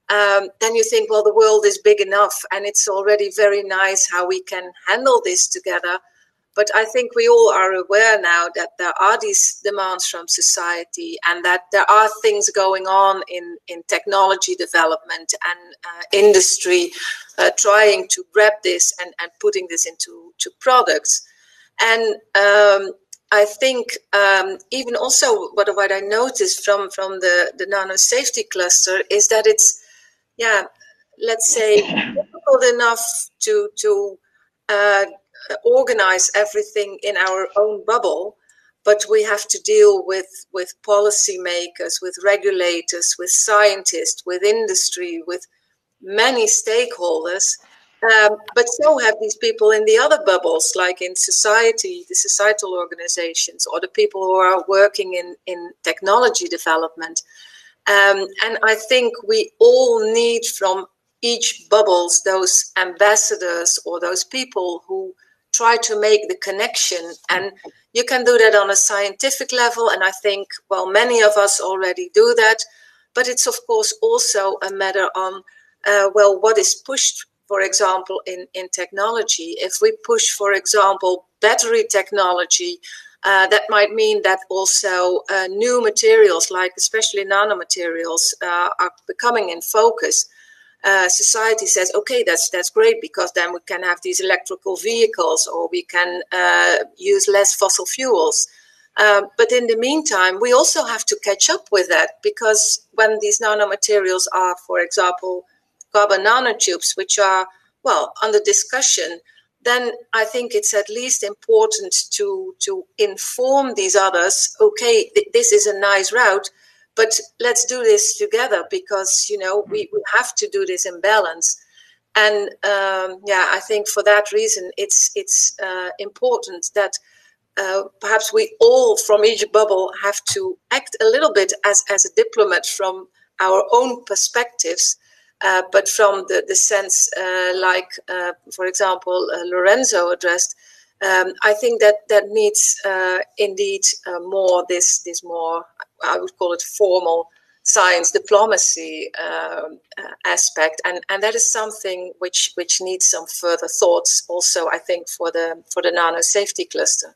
then you think, well, the world is big enough and it's already very nice how we can handle this together. But I think we all are aware now that there are these demands from society and that there are things going on in technology development and industry trying to grab this and putting this into products. And I think even also what I noticed from the nano safety cluster is that it's, let's say, difficult enough to organize everything in our own bubble, but we have to deal with policymakers, with regulators, with scientists, with industry, with many stakeholders, but still have these people in the other bubbles, like in society, the societal organizations, or the people who are working in technology development. And I think we all need from each bubbles those ambassadors or those people who try to make the connection. And you can do that on a scientific level, and I think, well, many of us already do that, but it's of course also a matter on well, what is pushed, for example, in technology. If we push, for example, battery technology, that might mean that also new materials, like especially nanomaterials, are becoming in focus. Society says, okay, that's great, because then we can have these electrical vehicles, or we can use less fossil fuels. But in the meantime, we also have to catch up with that, because when these nanomaterials are, for example, carbon nanotubes, which are, well, under discussion, then I think it's at least important to inform these others, okay, this is a nice route, but let's do this together, because, you know, we have to do this in balance. And I think for that reason, it's important that perhaps we all from each bubble have to act a little bit as a diplomat from our own perspectives, but from the sense for example, Lorenzo addressed. I think that needs indeed more this more, I would call it, formal science diplomacy aspect, and that is something which needs some further thoughts also, I think, for the nano safety cluster.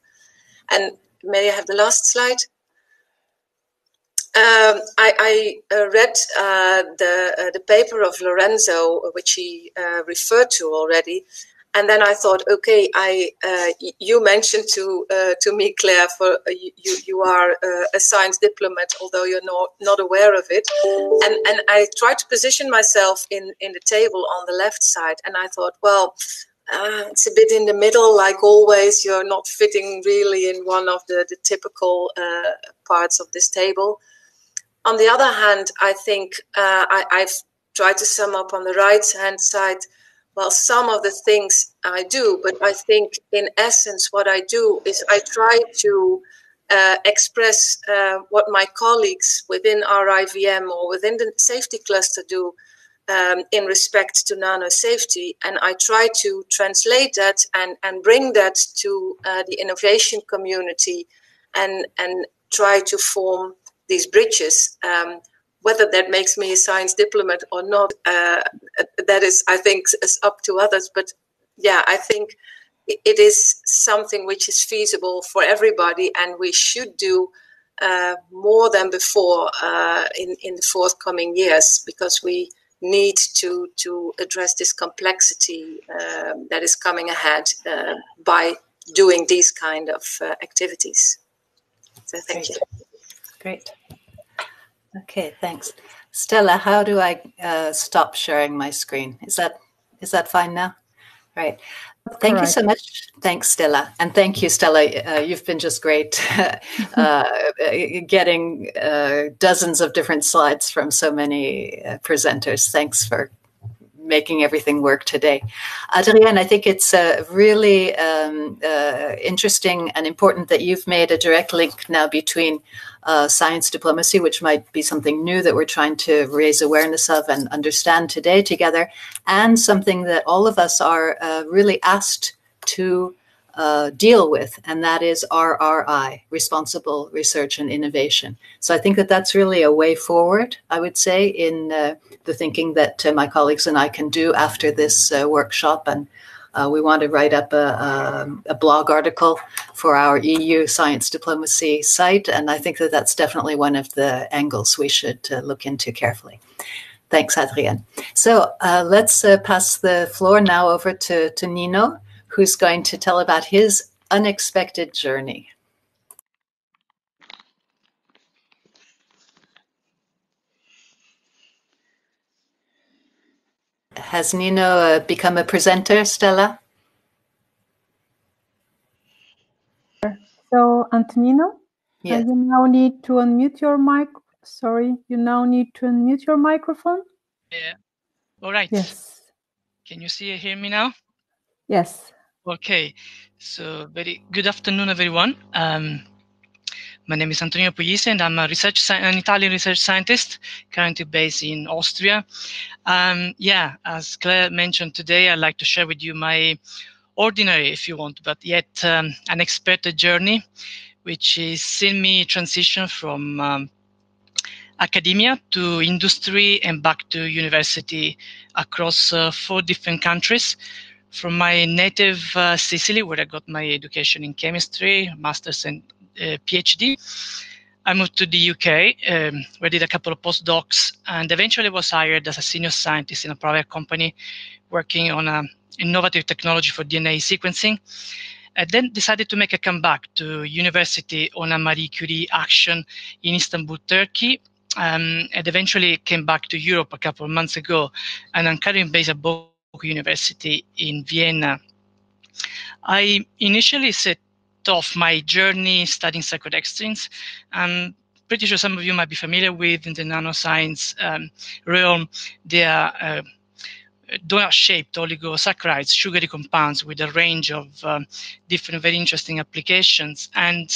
And may I have the last slide? I read the paper of Lorenzo, which he referred to already. And then I thought, okay, you mentioned to me, Claire, for you are a science diplomat, although you're not aware of it. And I tried to position myself in the table on the left side, and I thought, well, it's a bit in the middle, like always. You're not fitting really in one of the typical parts of this table. On the other hand, I think I've tried to sum up on the right-hand side, well, some of the things I do, but I think in essence what I do is I try to express what my colleagues within RIVM or within the safety cluster do in respect to nano safety, and I try to translate that and bring that to the innovation community and try to form these bridges. Whether that makes me a science diplomat or not, that is, I think, is up to others. But yeah, I think it is something which is feasible for everybody, and we should do more than before in the forthcoming years, because we need to address this complexity that is coming ahead by doing these kind of activities. So thank you. Great. Okay, thanks. Stella, how do I stop sharing my screen? Is that fine now? Right. Thank Correct. You so much. Thanks, Stella. And thank you, Stella. You've been just great getting dozens of different slides from so many presenters. Thanks for making everything work today. Adrienne, I think it's really interesting and important that you've made a direct link now between science diplomacy, which might be something new that we're trying to raise awareness of and understand today together, and something that all of us are really asked to deal with, and that is RRI, Responsible Research and Innovation. So I think that that's really a way forward, I would say, in the thinking that my colleagues and I can do after this workshop. And we want to write up a blog article for our EU Science Diplomacy site, and I think that that's definitely one of the angles we should look into carefully. Thanks, Adrienne. So let's pass the floor now over to Nino, who's going to tell about his unexpected journey. Has Nino become a presenter, Stella? So, Antonino, yes. You now need to unmute your mic. Sorry, you now need to unmute your microphone. Yeah. All right. Yes. Can you see and hear me now? Yes. Okay. So, very good afternoon, everyone. My name is Antonino Puglisi, and I'm an Italian research scientist currently based in Austria. Yeah, as Claire mentioned today, I'd like to share with you my ordinary, if you want, but yet unexpected journey, which has seen me transition from academia to industry and back to university across 4 different countries. From my native Sicily, where I got my education in chemistry, master's and PhD. I moved to the UK, where I did a couple of postdocs, and eventually was hired as a senior scientist in a private company working on an innovative technology for DNA sequencing. I then decided to make a comeback to university on a Marie Curie action in Istanbul, Turkey, and eventually came back to Europe a couple of months ago, and I'm currently based at Bock University in Vienna. I initially said of my journey studying psychodextrins. I'm pretty sure some of you might be familiar with in the nanoscience realm. They are donut-shaped oligosaccharides, sugary compounds with a range of different very interesting applications. And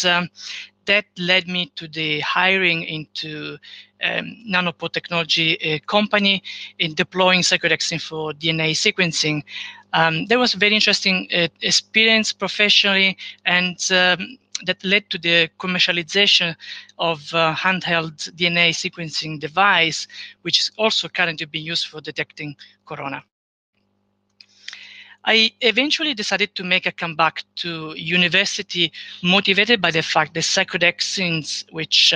that led me to the hiring into nanopore technology company in deploying psychodextrin for DNA sequencing. That was a very interesting experience professionally, and that led to the commercialization of handheld DNA sequencing device, which is also currently being used for detecting corona. I eventually decided to make a comeback to university, motivated by the fact that psychodextrins, which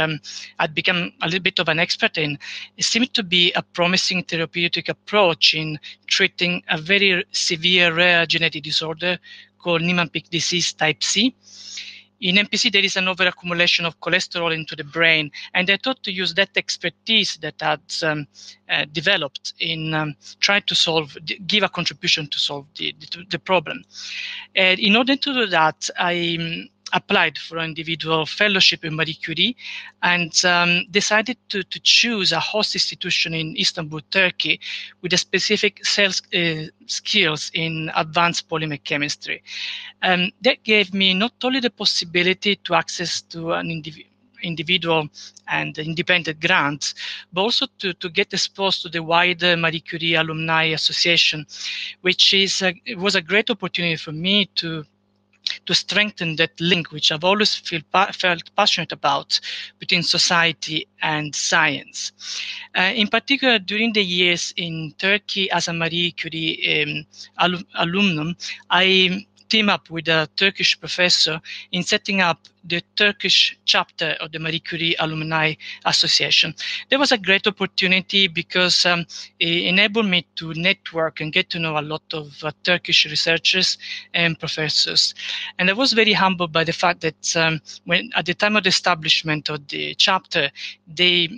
I'd become a little bit of an expert in, seemed to be a promising therapeutic approach in treating a very severe rare genetic disorder called Niemann-Pick disease type C. In NPC, there is an overaccumulation of cholesterol into the brain, and I thought to use that expertise that I'd developed in trying to give a contribution to solve the problem. And in order to do that, I applied for an individual fellowship in Marie Curie, and decided to choose a host institution in Istanbul, Turkey, with a specific sales skills in advanced polymer chemistry. That gave me not only the possibility to access to an individual and independent grants, but also to get exposed to the wider Marie Curie Alumni Association, which is was a great opportunity for me to strengthen that link, which I've always felt passionate about, between society and science. In particular, during the years in Turkey as a Marie Curie alumnum, I teamed up with a Turkish professor in setting up the Turkish chapter of the Marie Curie Alumni Association. There was a great opportunity because it enabled me to network and get to know a lot of Turkish researchers and professors. And I was very humbled by the fact that when at the time of the establishment of the chapter, they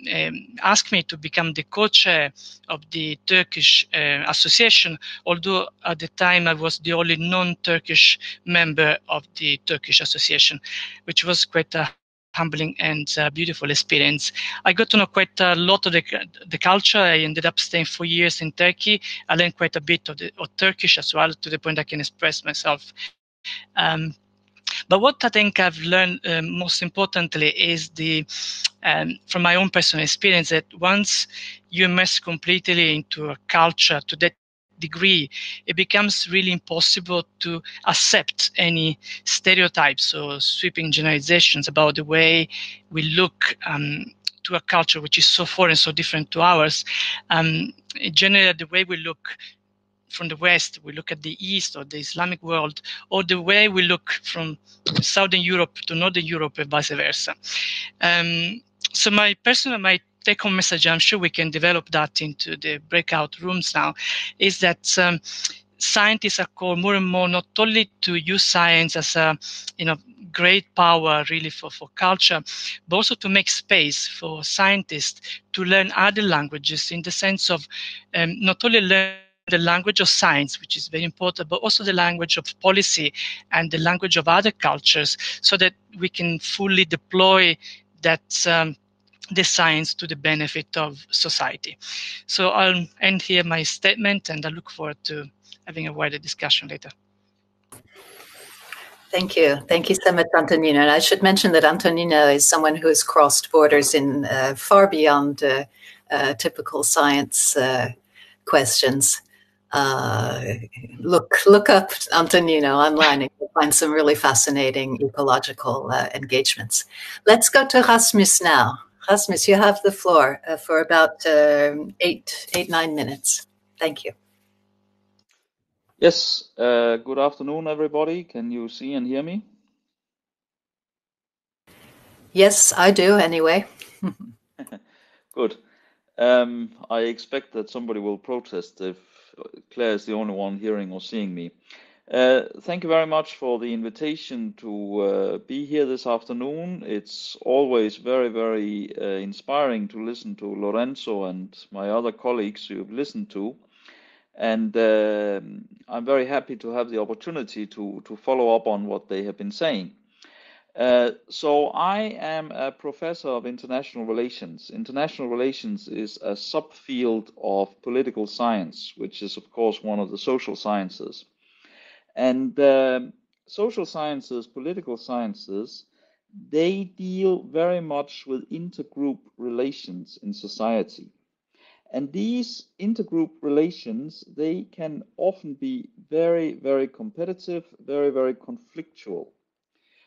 asked me to become the co-chair of the Turkish association, although at the time I was the only non-Turkish member of the Turkish association, which was quite a humbling and beautiful experience. I got to know quite a lot of the culture. I ended up staying 4 years in Turkey. I learned quite a bit of Turkish as well, to the point I can express myself. But what I think I've learned most importantly is from my own personal experience, that once you immerse completely into a culture to that degree, it becomes really impossible to accept any stereotypes or sweeping generalizations about the way we look to a culture which is so foreign, so different to ours. Generally, the way we look from the West, we look at the East or the Islamic world, or the way we look from Southern Europe to Northern Europe and vice versa. So my take-home message, I'm sure we can develop that into the breakout rooms now, is that scientists are called more and more not only to use science as a great power really for culture, but also to make space for scientists to learn other languages, in the sense of not only learn the language of science, which is very important, but also the language of policy and the language of other cultures, so that we can fully deploy that the science to the benefit of society. So I'll end here my statement, and I look forward to having a wider discussion later. Thank you. Thank you so much, Antonino. And I should mention that Antonino is someone who has crossed borders in far beyond typical science questions. Look up Antonino online and you'll find some really fascinating ecological engagements. Let's go to Rasmus now. Rasmus, you have the floor for about 9 minutes. Thank you. Yes, good afternoon, everybody. Can you see and hear me? Yes, I do anyway. Good. I expect that somebody will protest if Claire is the only one hearing or seeing me. Thank you very much for the invitation to be here this afternoon. It's always very, very inspiring to listen to Lorenzo and my other colleagues you've listened to. And I'm very happy to have the opportunity to follow up on what they have been saying. So I am a professor of international relations. International relations is a subfield of political science, which is, of course, one of the social sciences. And social sciences, political sciences, they deal very much with intergroup relations in society. And these intergroup relations, they can often be very, very competitive, very, very conflictual.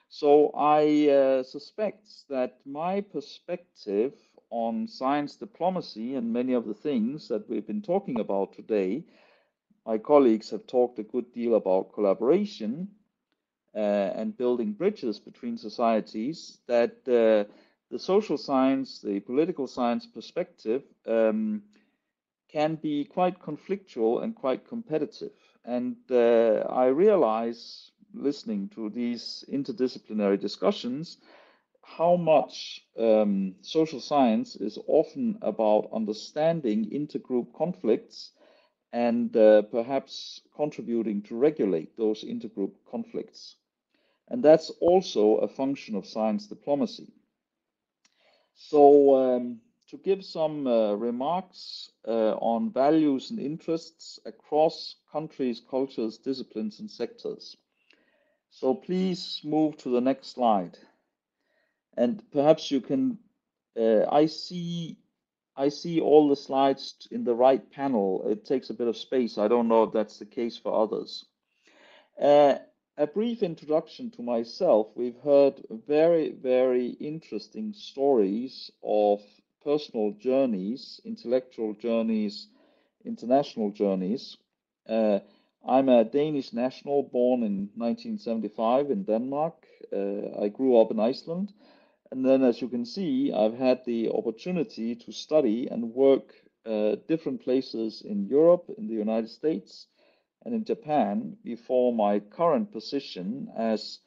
So I suspect that my perspective on science diplomacy and many of the things that we've been talking about today, my colleagues have talked a good deal about collaboration and building bridges between societies, that the social science, the political science perspective can be quite conflictual and quite competitive. And I realize, listening to these interdisciplinary discussions, how much social science is often about understanding intergroup conflicts and perhaps contributing to regulate those intergroup conflicts. And that's also a function of science diplomacy. So to give some remarks on values and interests across countries, cultures, disciplines, and sectors. So please move to the next slide. And perhaps you can, I see all the slides in the right panel. It takes a bit of space. I don't know if that's the case for others. A brief introduction to myself. We've heard very, very interesting stories of personal journeys, intellectual journeys, international journeys. I'm a Danish national born in 1975 in Denmark. I grew up in Iceland. And then, as you can see, I've had the opportunity to study and work different places in Europe, in the United States, and in Japan before my current position as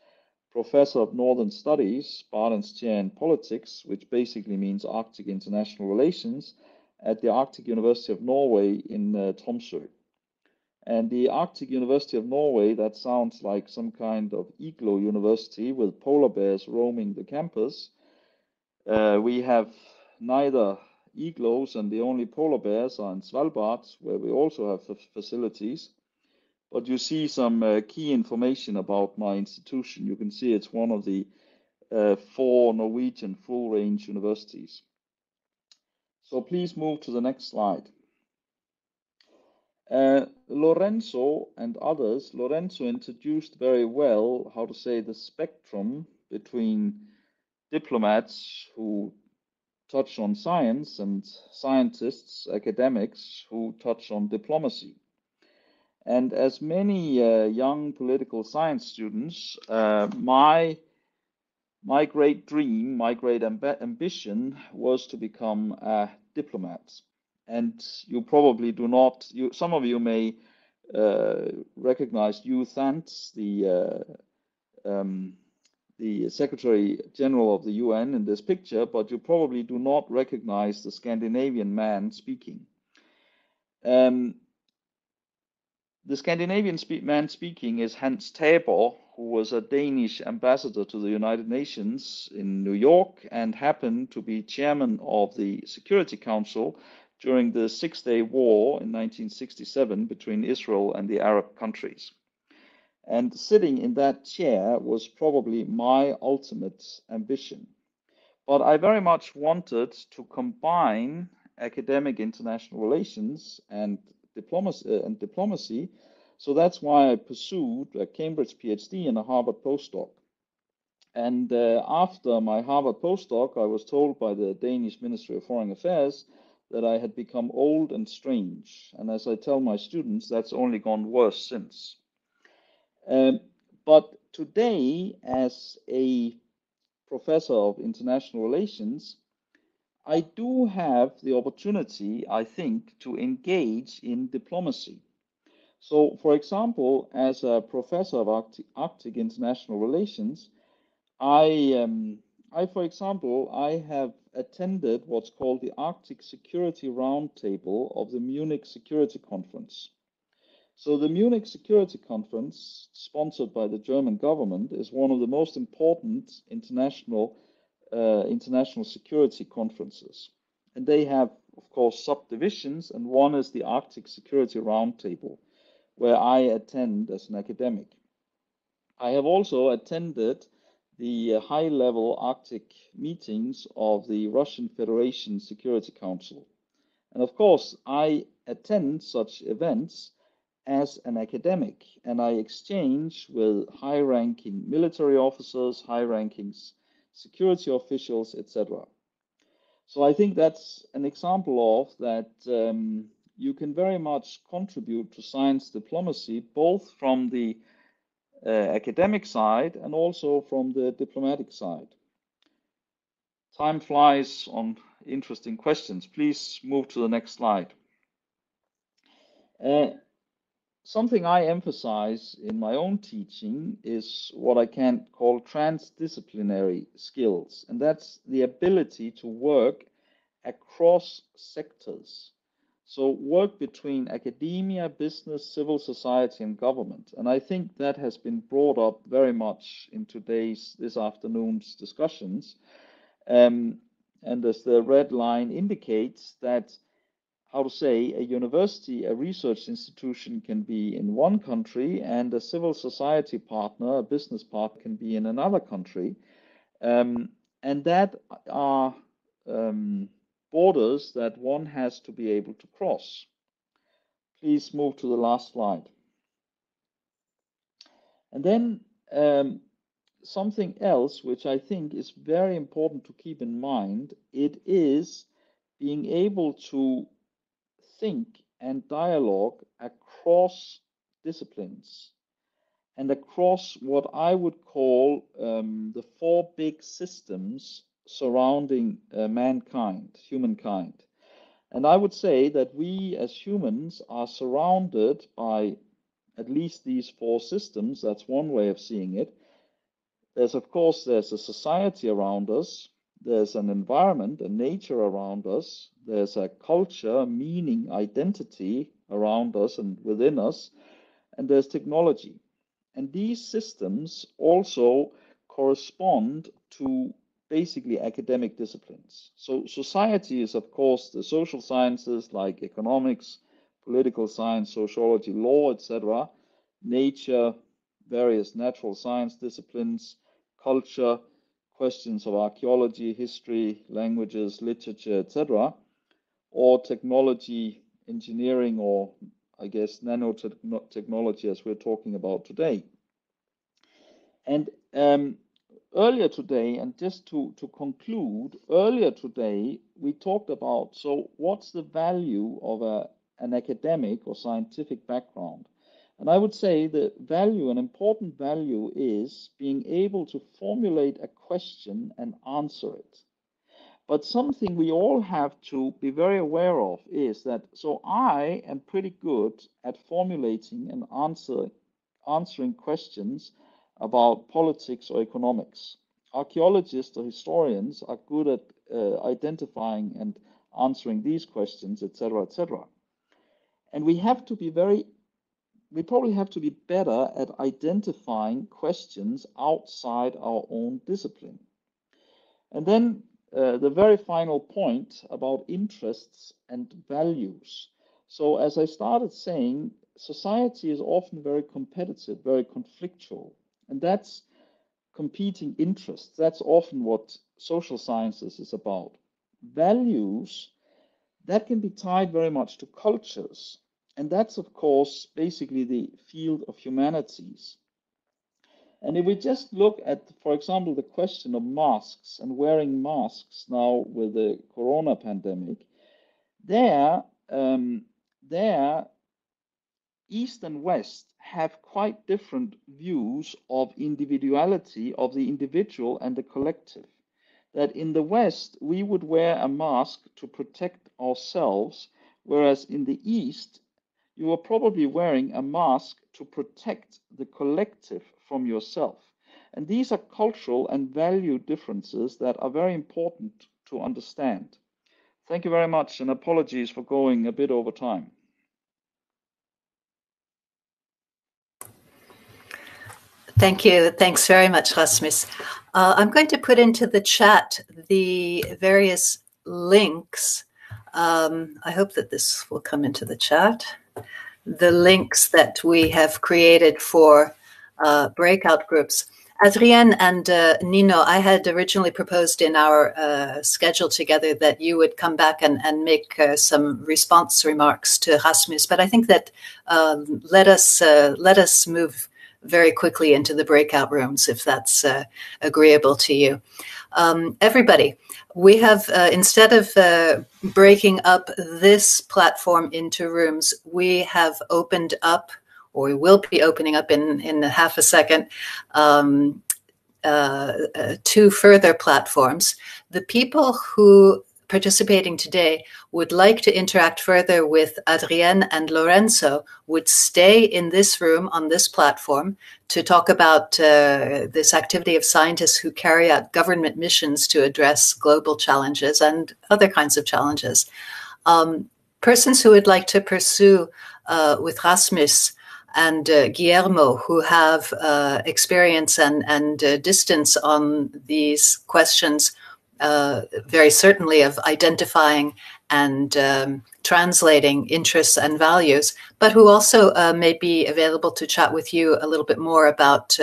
Professor of Northern Studies, Barents Chair in Politics, which basically means Arctic International Relations, at the Arctic University of Norway in Tromsø. And the Arctic University of Norway, that sounds like some kind of igloo university with polar bears roaming the campus. We have neither igloos, and the only polar bears are in Svalbard, where we also have facilities. But you see some key information about my institution. You can see it's one of the 4 Norwegian full-range universities. So please move to the next slide. Lorenzo and others, Lorenzo introduced very well how to say the spectrum between diplomats who touch on science and scientists, academics who touch on diplomacy. And as many young political science students, my great dream, my great ambition was to become a diplomat. And you probably do not, some of you may recognize Hugh Thant, the Secretary General of the UN in this picture, but you probably do not recognize the Scandinavian man speaking. The Scandinavian man speaking is Hans Tabor, who was a Danish ambassador to the United Nations in New York and happened to be chairman of the Security Council during the Six-Day War in 1967 between Israel and the Arab countries. And sitting in that chair was probably my ultimate ambition. But I very much wanted to combine academic international relations and diplomacy, so that's why I pursued a Cambridge PhD and a Harvard postdoc. And after my Harvard postdoc, I was told by the Danish Ministry of Foreign Affairs that I had become old and strange. And as I tell my students, that's only gone worse since. But today, as a professor of international relations, I do have the opportunity, I think, to engage in diplomacy. So, for example, as a professor of Arctic international relations, I have attended what's called the Arctic Security Roundtable of the Munich Security Conference. So the Munich Security Conference, sponsored by the German government, is one of the most important international security conferences. And they have, of course, subdivisions, and one is the Arctic Security Roundtable, where I attend as an academic. I have also attended the high-level Arctic meetings of the Russian Federation Security Council. And of course, I attend such events as an academic, and I exchange with high-ranking military officers, high-ranking security officials, etc. So I think that's an example of that you can very much contribute to science diplomacy, both from the academic side and also from the diplomatic side. Time flies on interesting questions. Please move to the next slide. Something I emphasize in my own teaching is what I can call transdisciplinary skills, and that's the ability to work across sectors. So work between academia, business, civil society, and government. And I think that has been brought up very much in this afternoon's discussions. And as the red line indicates, that a university, a research institution can be in one country, and a civil society partner, a business partner, can be in another country. And that are borders that one has to be able to cross. Please move to the last slide. And then something else which I think is very important to keep in mind, it is being able to think and dialogue across disciplines, and across what I would call the four big systems surrounding humankind. And I would say that we as humans are surrounded by at least these four systems. That's one way of seeing it. There's a society around us. There's an environment, a nature around us. There's a culture, meaning, identity around us and within us. And there's technology. And these systems also correspond to basically academic disciplines. So society is, of course, the social sciences like economics, political science, sociology, law, etc. Nature, various natural science disciplines, culture, questions of archaeology, history, languages, literature, etc. Or technology, engineering, or I guess nanotechnology as we're talking about today. And earlier today, and just to conclude, earlier today we talked about, so what's the value of an academic or scientific background? And I would say the value, an important value, is being able to formulate a question and answer it. But something we all have to be very aware of is that, so I am pretty good at formulating and answering questions about politics or economics. Archaeologists or historians are good at identifying and answering these questions, etc., etc. And we probably have to be better at identifying questions outside our own discipline. And then the very final point about interests and values. So as I started saying, society is often very competitive, very conflictual. And that's competing interests. That's often what social sciences is about. Values, that can be tied very much to cultures. And that's, of course, basically the field of humanities. And if we just look at, for example, the question of masks and wearing masks now with the corona pandemic, there, East and West have quite different views of individuality, of the individual and the collective. That in the West, we would wear a mask to protect ourselves, whereas in the East, you are probably wearing a mask to protect the collective from yourself. And these are cultural and value differences that are very important to understand. Thank you very much, and apologies for going a bit over time. Thank you. Thanks very much, Rasmus. I'm going to put into the chat the various links. I hope that this will come into the chat. The links that we have created for breakout groups. Adrienne and Nino, I had originally proposed in our schedule together that you would come back and make some response remarks to Rasmus, but I think that let us move very quickly into the breakout rooms, if that's agreeable to you. Everybody, we have, instead of breaking up this platform into rooms, we have opened up, or we will be opening up in half a second, two further platforms. The people who participating today would like to interact further with Adrienne and Lorenzo would stay in this room on this platform to talk about this activity of scientists who carry out government missions to address global challenges and other kinds of challenges. Persons who would like to pursue with Rasmus and Guillermo, who have experience and distance on these questions, very certainly of identifying and translating interests and values, but who also may be available to chat with you a little bit more about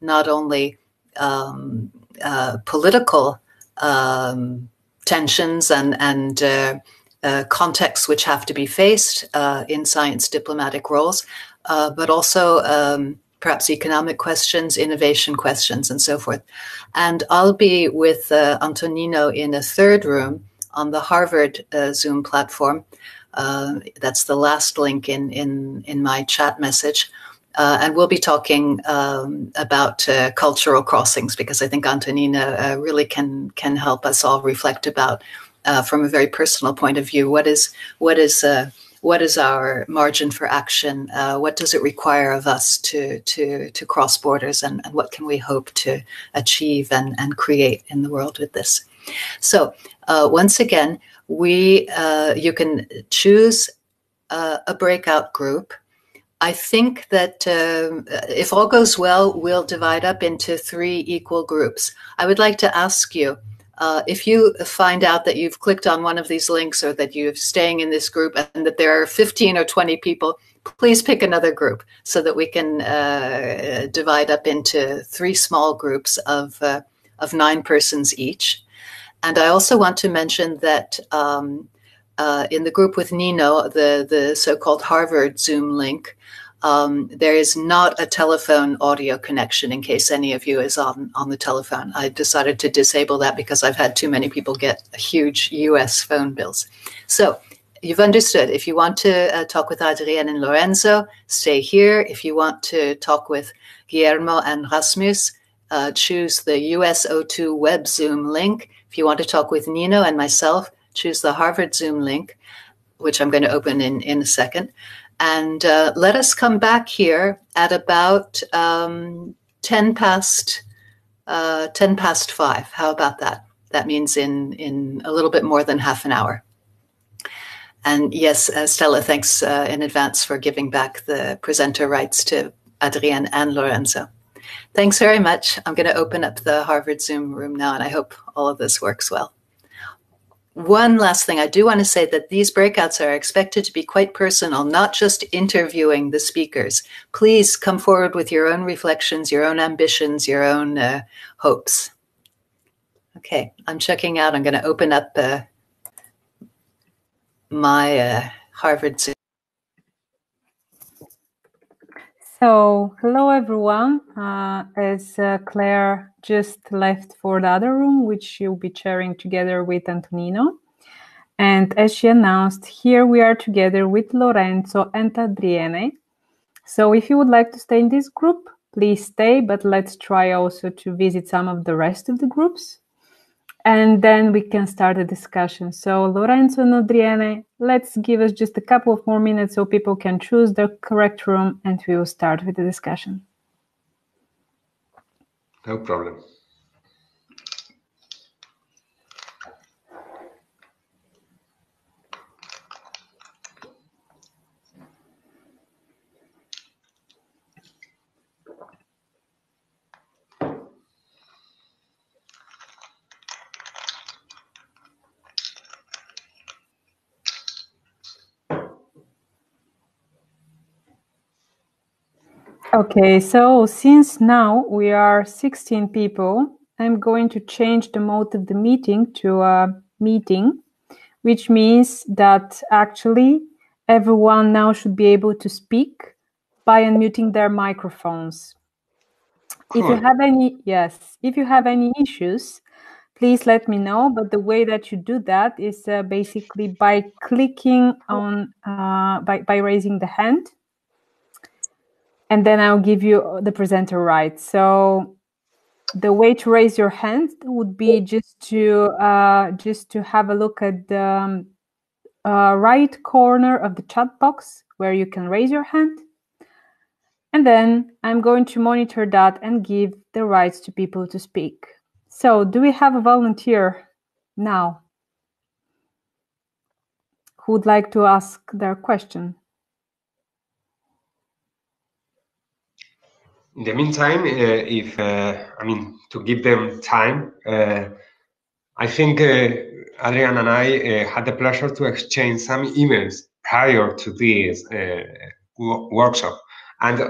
not only political tensions and contexts which have to be faced in science diplomatic roles, but also perhaps economic questions, innovation questions, and so forth. And I'll be with Antonino in a third room on the Harvard Zoom platform That's the last link in my chat message. And we'll be talking about cultural crossings, because I think Antonina really can help us all reflect about, from a very personal point of view, what is our margin for action? What does it require of us to cross borders, and what can we hope to achieve and create in the world with this? So once again, you can choose a breakout group. I think that if all goes well, we'll divide up into 3 equal groups. I would like to ask you, if you find out that you've clicked on one of these links or that you're staying in this group and that there are 15 or 20 people, please pick another group so that we can divide up into 3 small groups of 9 persons each. And I also want to mention that in the group with Nino, the so-called Harvard Zoom link, there is not a telephone audio connection in case any of you is on the telephone. I decided to disable that because I've had too many people get huge US phone bills. So you've understood. If you want to talk with Adrienne and Lorenzo, stay here. If you want to talk with Guillermo and Rasmus, choose the US02 web Zoom link. If you want to talk with Nino and myself, choose the Harvard Zoom link, which I'm going to open in a second. And let us come back here at about 10 past 5. How about that? That means in a little bit more than half an hour. And yes, Stella, thanks in advance for giving back the presenter rights to Adrienne and Lorenzo. Thanks very much. I'm going to open up the Harvard Zoom room now, and I hope all of this works well. One last thing, I do want to say that these breakouts are expected to be quite personal, not just interviewing the speakers. Please come forward with your own reflections, your own ambitions, your own hopes. Okay, I'm checking out. I'm going to open up my Harvard Zoom. So, hello everyone. As Claire just left for the other room, which she'll be sharing together with Antonino. And as she announced, here we are together with Lorenzo and Adrienne. So if you would like to stay in this group, please stay, but let's try also to visit some of the rest of the groups. And then we can start the discussion. So Lorenzo and Adrienne, let's give us just a couple of more minutes so people can choose the correct room and we will start with the discussion. No problem. Okay, so since now we are 16 people, I'm going to change the mode of the meeting to a meeting, which means that actually everyone now should be able to speak by unmuting their microphones. Cool. If you have any issues, please let me know. But the way that you do that is basically by clicking on, by raising the hand. And then I'll give you the presenter right. So the way to raise your hand would be just to have a look at the right corner of the chat box where you can raise your hand. And then I'm going to monitor that and give the rights to people to speak. So do we have a volunteer now who would like to ask their question? In the meantime, to give them time, I think Adrienne and I had the pleasure to exchange some emails prior to this workshop. And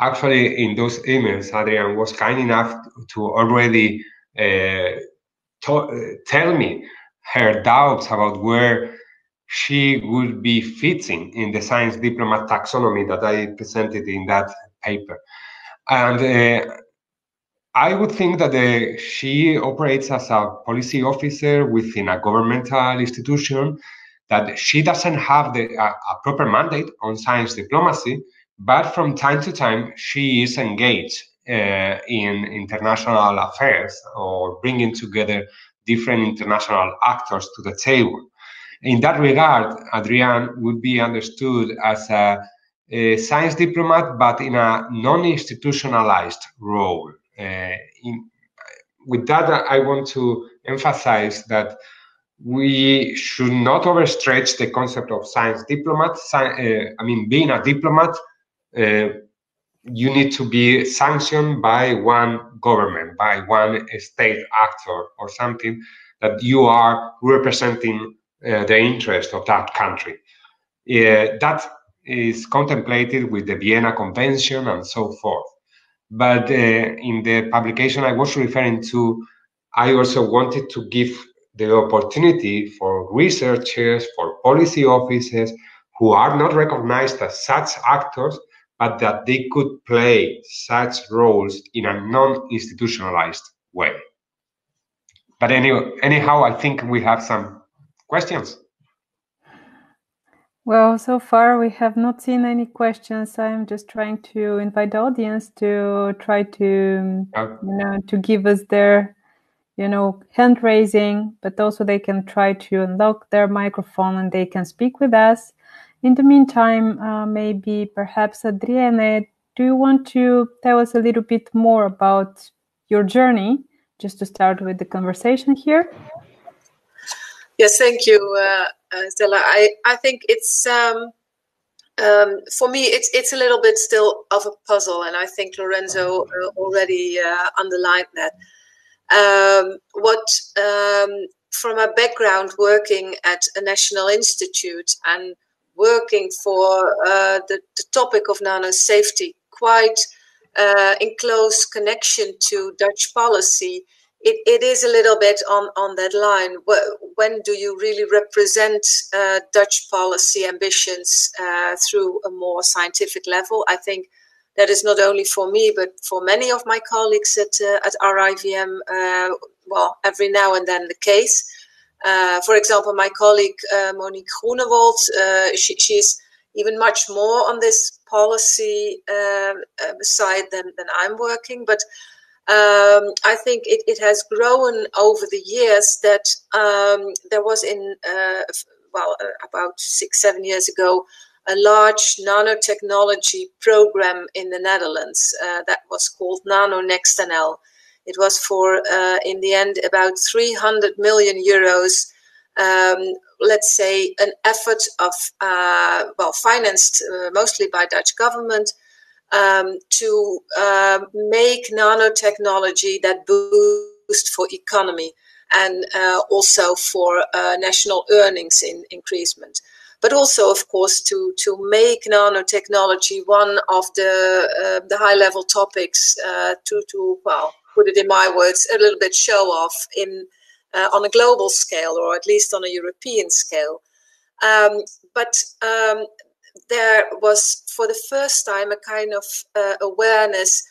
actually, in those emails, Adrienne was kind enough to already tell me her doubts about where she would be fitting in the science diplomat taxonomy that I presented in that paper. And I would think that she operates as a policy officer within a governmental institution, that she doesn't have a proper mandate on science diplomacy, but from time to time she is engaged in international affairs or bringing together different international actors to the table. In that regard, Adrián would be understood as a science diplomat, but in a non-institutionalized role. With that, I want to emphasize that we should not overstretch the concept of science diplomat. Being a diplomat, you need to be sanctioned by one government, by one state actor or something, that you are representing the interest of that country. That is contemplated with the Vienna Convention and so forth. But in the publication I was referring to, I also wanted to give the opportunity for researchers, for policy officers who are not recognized as such actors, but that they could play such roles in a non-institutionalized way. But anyhow, I think we have some questions. Well, so far we have not seen any questions. I'm just trying to invite the audience to try to, to give us their, hand raising, but also they can try to unlock their microphone and they can speak with us. In the meantime, maybe perhaps Adriane, do you want to tell us a little bit more about your journey, just to start with the conversation here? Yes, thank you, Stella. I think it's, for me, it's a little bit still of a puzzle, and I think Lorenzo already underlined that. From a background working at a national institute and working for the topic of nanosafety, quite in close connection to Dutch policy, it is a little bit on that line. When do you really represent Dutch policy ambitions through a more scientific level? I think that is not only for me, but for many of my colleagues at RIVM, every now and then the case. For example, my colleague Monique Groenewold, she's even much more on this policy side than I'm working. But I think it has grown over the years that there was about 6-7 years ago, a large nanotechnology program in the Netherlands that was called NanoNextNL. It was for, in the end, about 300 million euros, let's say an effort of, financed mostly by Dutch government, to make nanotechnology that boost for economy and also for national earnings in increasement. But also, of course, to make nanotechnology one of the high-level topics to put it in my words, a little bit show off on a global scale, or at least on a European scale. But there was, for the first time, a kind of awareness,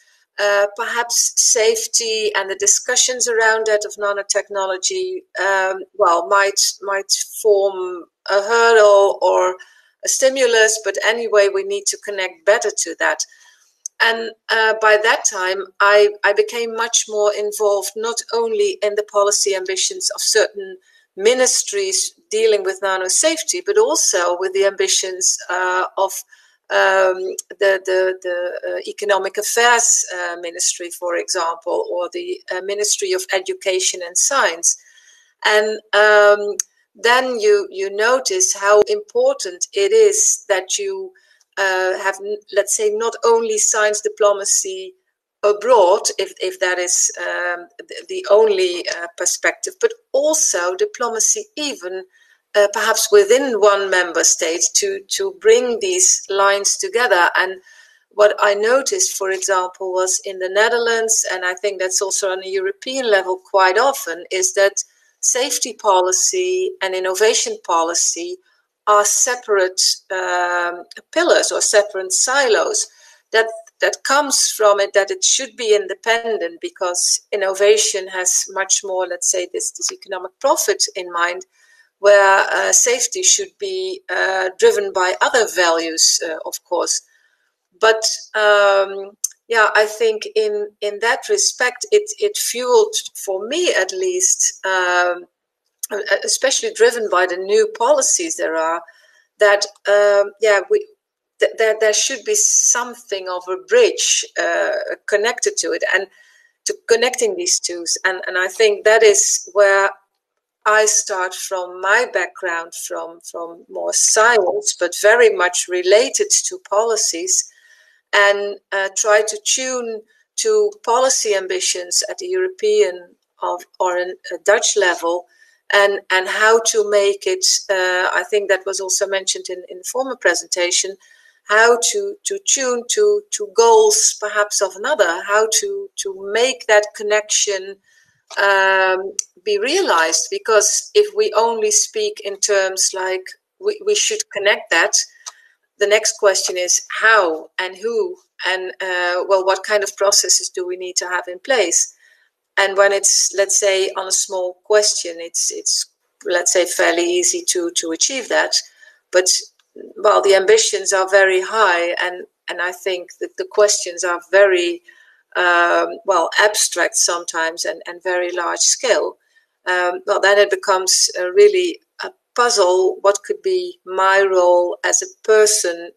perhaps safety and the discussions around that of nanotechnology, might form a hurdle or a stimulus, but anyway, we need to connect better to that. And by that time, I became much more involved, not only in the policy ambitions of certain ministries dealing with nanosafety, but also with the ambitions of the Economic Affairs Ministry, for example, or the Ministry of Education and Science. And then you notice how important it is that you have, let's say, not only science diplomacy abroad, if that is the only perspective, but also diplomacy even perhaps within one member state to bring these lines together. And what I noticed, for example, was in the Netherlands, and I think that's also on a European level quite often, is that safety policy and innovation policy are separate pillars or separate silos. That comes from it that it should be independent, because innovation has much more, let's say, this economic profit in mind, where safety should be driven by other values, of course. But yeah, I think in that respect, it fueled, for me at least, especially driven by the new policies there are, that there should be something of a bridge connected to it and to connecting these two. And I think that is where I start from my background, from more science, but very much related to policies, and try to tune to policy ambitions at the European or a Dutch level, and how to make it, I think that was also mentioned in the former presentation, how to tune to goals perhaps of another, how to make that connection be realized. Because if we only speak in terms like we should connect that, the next question is how and who and well, what kind of processes do we need to have in place? And when it's, let's say, on a small question, it's let's say fairly easy to achieve that. But well, the ambitions are very high, and I think that the questions are very well, abstract sometimes and very large scale. Well, then it becomes really a puzzle. What could be my role as a person?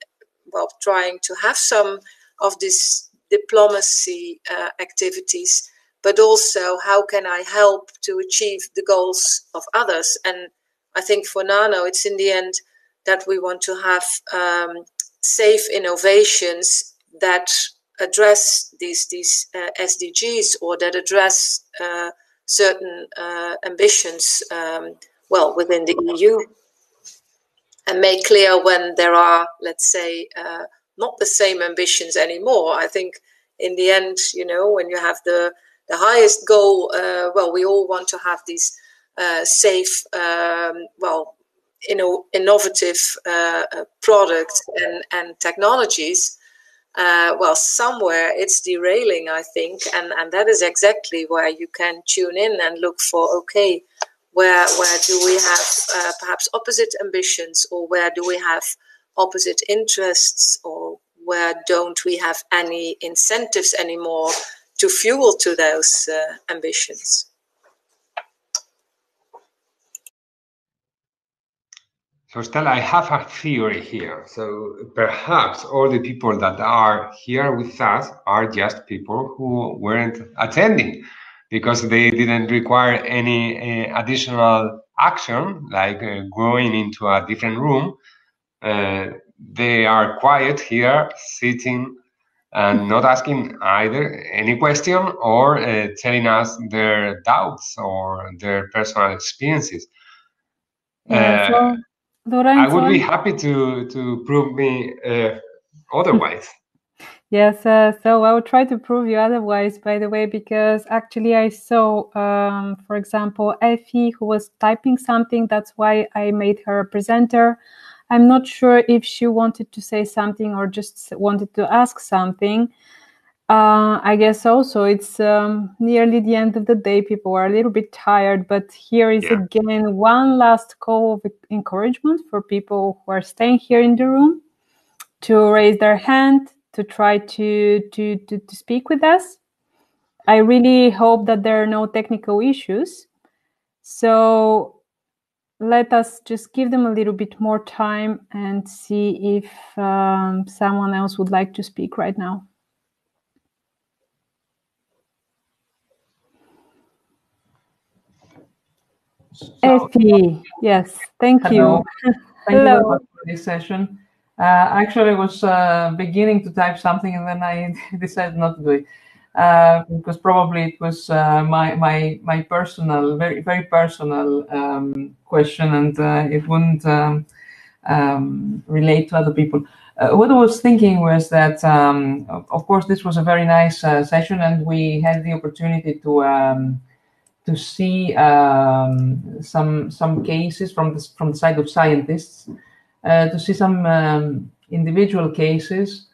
Well, trying to have some of these diplomacy activities, but also how can I help to achieve the goals of others? And I think for Nano, it's in the end that we want to have safe innovations that address these SDGs, or that address certain ambitions well, within the EU, and make clear when there are, let's say, not the same ambitions anymore. I think in the end, you know, when you have the highest goal, well, we all want to have these safe, well, you know, innovative products and technologies. Well, somewhere it's derailing, I think, and that is exactly where you can tune in and look for, okay, where do we have perhaps opposite ambitions, or where do we have opposite interests, or where don't we have any incentives anymore to fuel to those ambitions? So Stella, I have a theory here. So perhaps all the people that are here with us are just people who weren't attending because they didn't require any additional action, like going into a different room. They are quiet here, sitting and not asking either any question or telling us their doubts or their personal experiences. Yeah, so Lorenzo, I would be happy to prove me otherwise. Yes, so I would try to prove you otherwise, by the way, because actually I saw, for example, Effie, who was typing something. That's why I made her a presenter. I'm not sure if she wanted to say something or just wanted to ask something. I guess also it's nearly the end of the day. People are a little bit tired, but here is again one last call of encouragement for people who are staying here in the room to raise their hand, to try to speak with us. I really hope that there are no technical issues. So let us just give them a little bit more time and see if someone else would like to speak right now. So, Effie, yes, thank you. Hello. Thank you very much for this session. Actually, I was beginning to type something and then I decided not to do it because probably it was my personal, very very personal question, and it wouldn't relate to other people. What I was thinking was that, of course, this was a very nice session, and we had the opportunity to see some cases from the side of scientists, to see some individual cases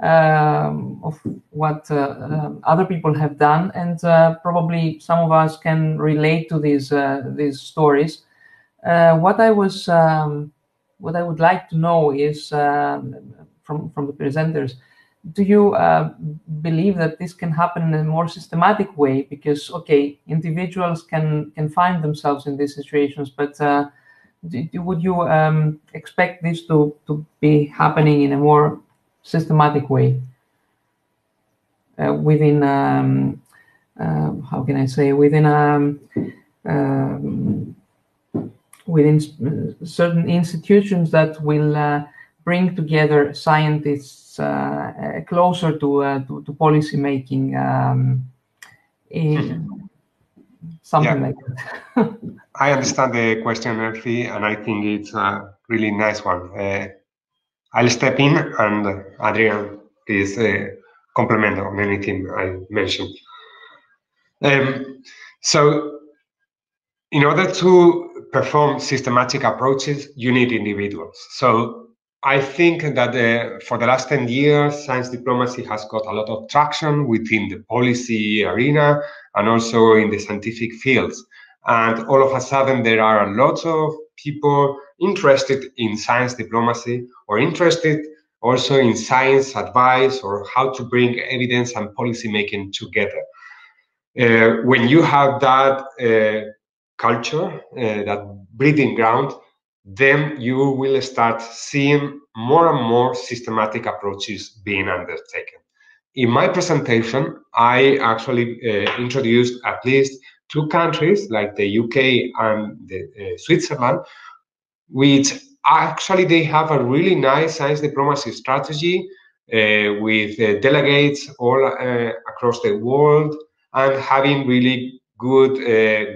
of what other people have done, and probably some of us can relate to these stories What I would like to know is from the presenters, do you believe that this can happen in a more systematic way? Because, okay, individuals can find themselves in these situations, but would you expect this to be happening in a more systematic way within, how can I say, within within certain institutions that will bring together scientists closer to policy making, something like that. I understand the question, Murphy, and I think it's a really nice one. I'll step in, and Adrian, please compliment on anything I mentioned. So, in order to perform systematic approaches, you need individuals. So, I think that for the last 10 years, science diplomacy has got a lot of traction within the policy arena and also in the scientific fields. And all of a sudden, there are lots of people interested in science diplomacy or interested also in science advice or how to bring evidence and policy making together. When you have that culture, that breeding ground, then you will start seeing more and more systematic approaches being undertaken. In my presentation, I actually introduced at least two countries, like the UK and the, Switzerland, which actually they have a really nice science diplomacy strategy with delegates all across the world and having really good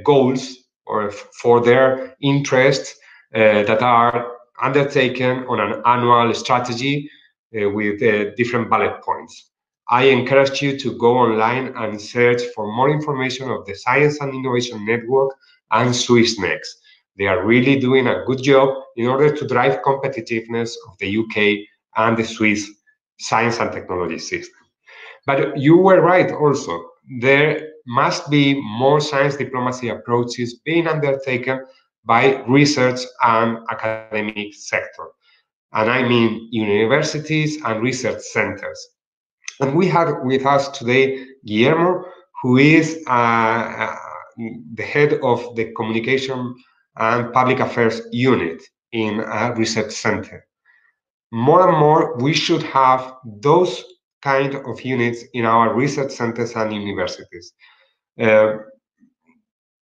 goals or for their interests that are undertaken on an annual strategy with different bullet points. I encourage you to go online and search for more information of the Science and Innovation Network and Swissnex. They are really doing a good job in order to drive competitiveness of the UK and the Swiss science and technology system. But you were right also. There must be more science diplomacy approaches being undertaken by research and academic sector. And I mean universities and research centers. And we have with us today Guillermo, who is the head of the Communication and Public Affairs Unit in a research center. More and more, we should have those kind of units in our research centers and universities.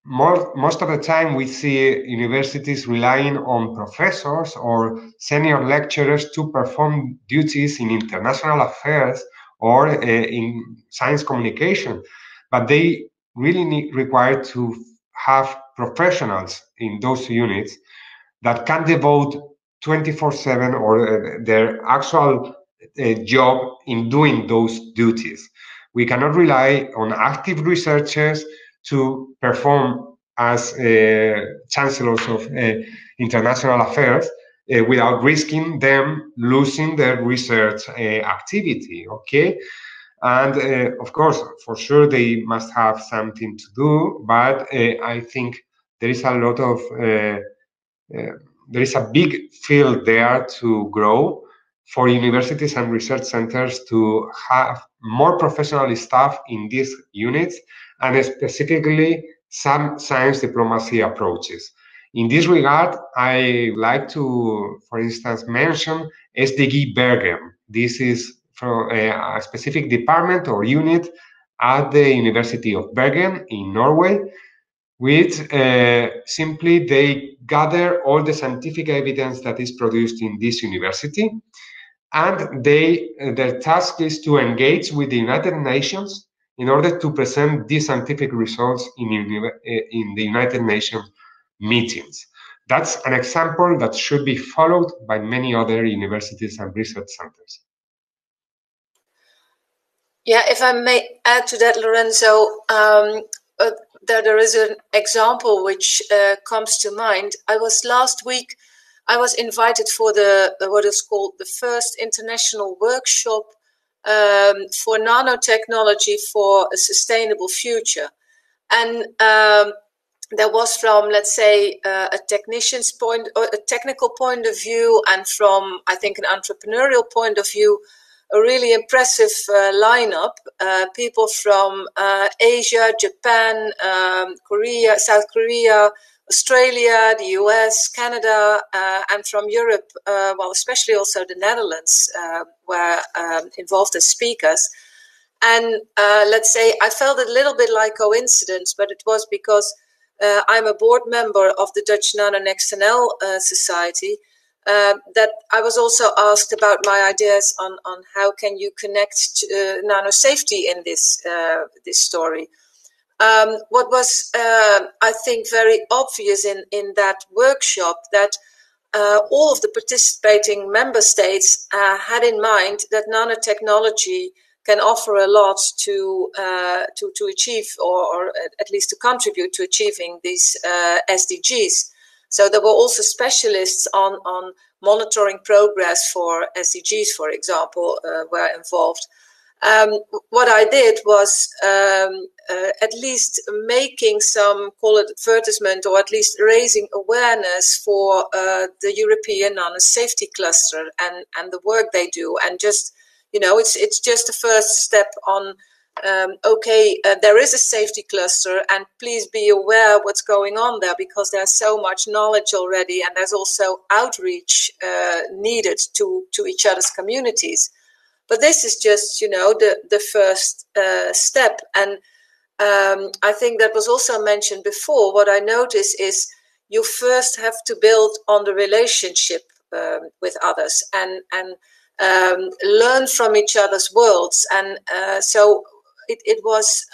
Most of the time, we see universities relying on professors or senior lecturers to perform duties in international affairs or in science communication, but they really require to have professionals in those units that can devote 24/7 or their actual job in doing those duties. We cannot rely on active researchers to perform as chancellors of international affairs without risking them losing their research activity, okay? And of course, for sure, they must have something to do, but I think there is a lot of, there is a big field there to grow for universities and research centers to have more professional staff in these units and specifically some science diplomacy approaches. In this regard, I like to, for instance, mention SDG Bergen. This is from a specific department or unit at the University of Bergen in Norway, which simply they gather all the scientific evidence that is produced in this university. And they, their task is to engage with the United Nations in order to present these scientific results in the United Nations meetings. That's an example that should be followed by many other universities and research centers. Yeah, if I may add to that, Lorenzo, there is an example which comes to mind. Last week I was invited for the what is called the first international workshop for nanotechnology for a sustainable future. And There was from, let's say, a technician's point, or a technical point of view, and from, I think, an entrepreneurial point of view, a really impressive lineup. People from Asia, Japan, Korea, South Korea, Australia, the US, Canada, and from Europe, well, especially also the Netherlands were involved as speakers. And let's say I felt a little bit like coincidence, but it was because I'm a board member of the Dutch NanoNextNL Society, that I was also asked about my ideas on how can you connect nano safety in this, this story. What was, I think, very obvious in that workshop, that all of the participating member states had in mind that nanotechnology can offer a lot to achieve, or at least to contribute to achieving these SDGs. So there were also specialists on monitoring progress for SDGs, for example, were involved. What I did was at least making some, call it advertisement, or at least raising awareness for the European Nano Safety Cluster and the work they do, and just, you know, it's just the first step on, okay, there is a safety cluster, and please be aware what's going on there, because there's so much knowledge already, and there's also outreach needed to each other's communities. But this is just, you know, the first step. And I think that was also mentioned before. What I notice is you first have to build on the relationship with others, and learn from each other's worlds. And so it was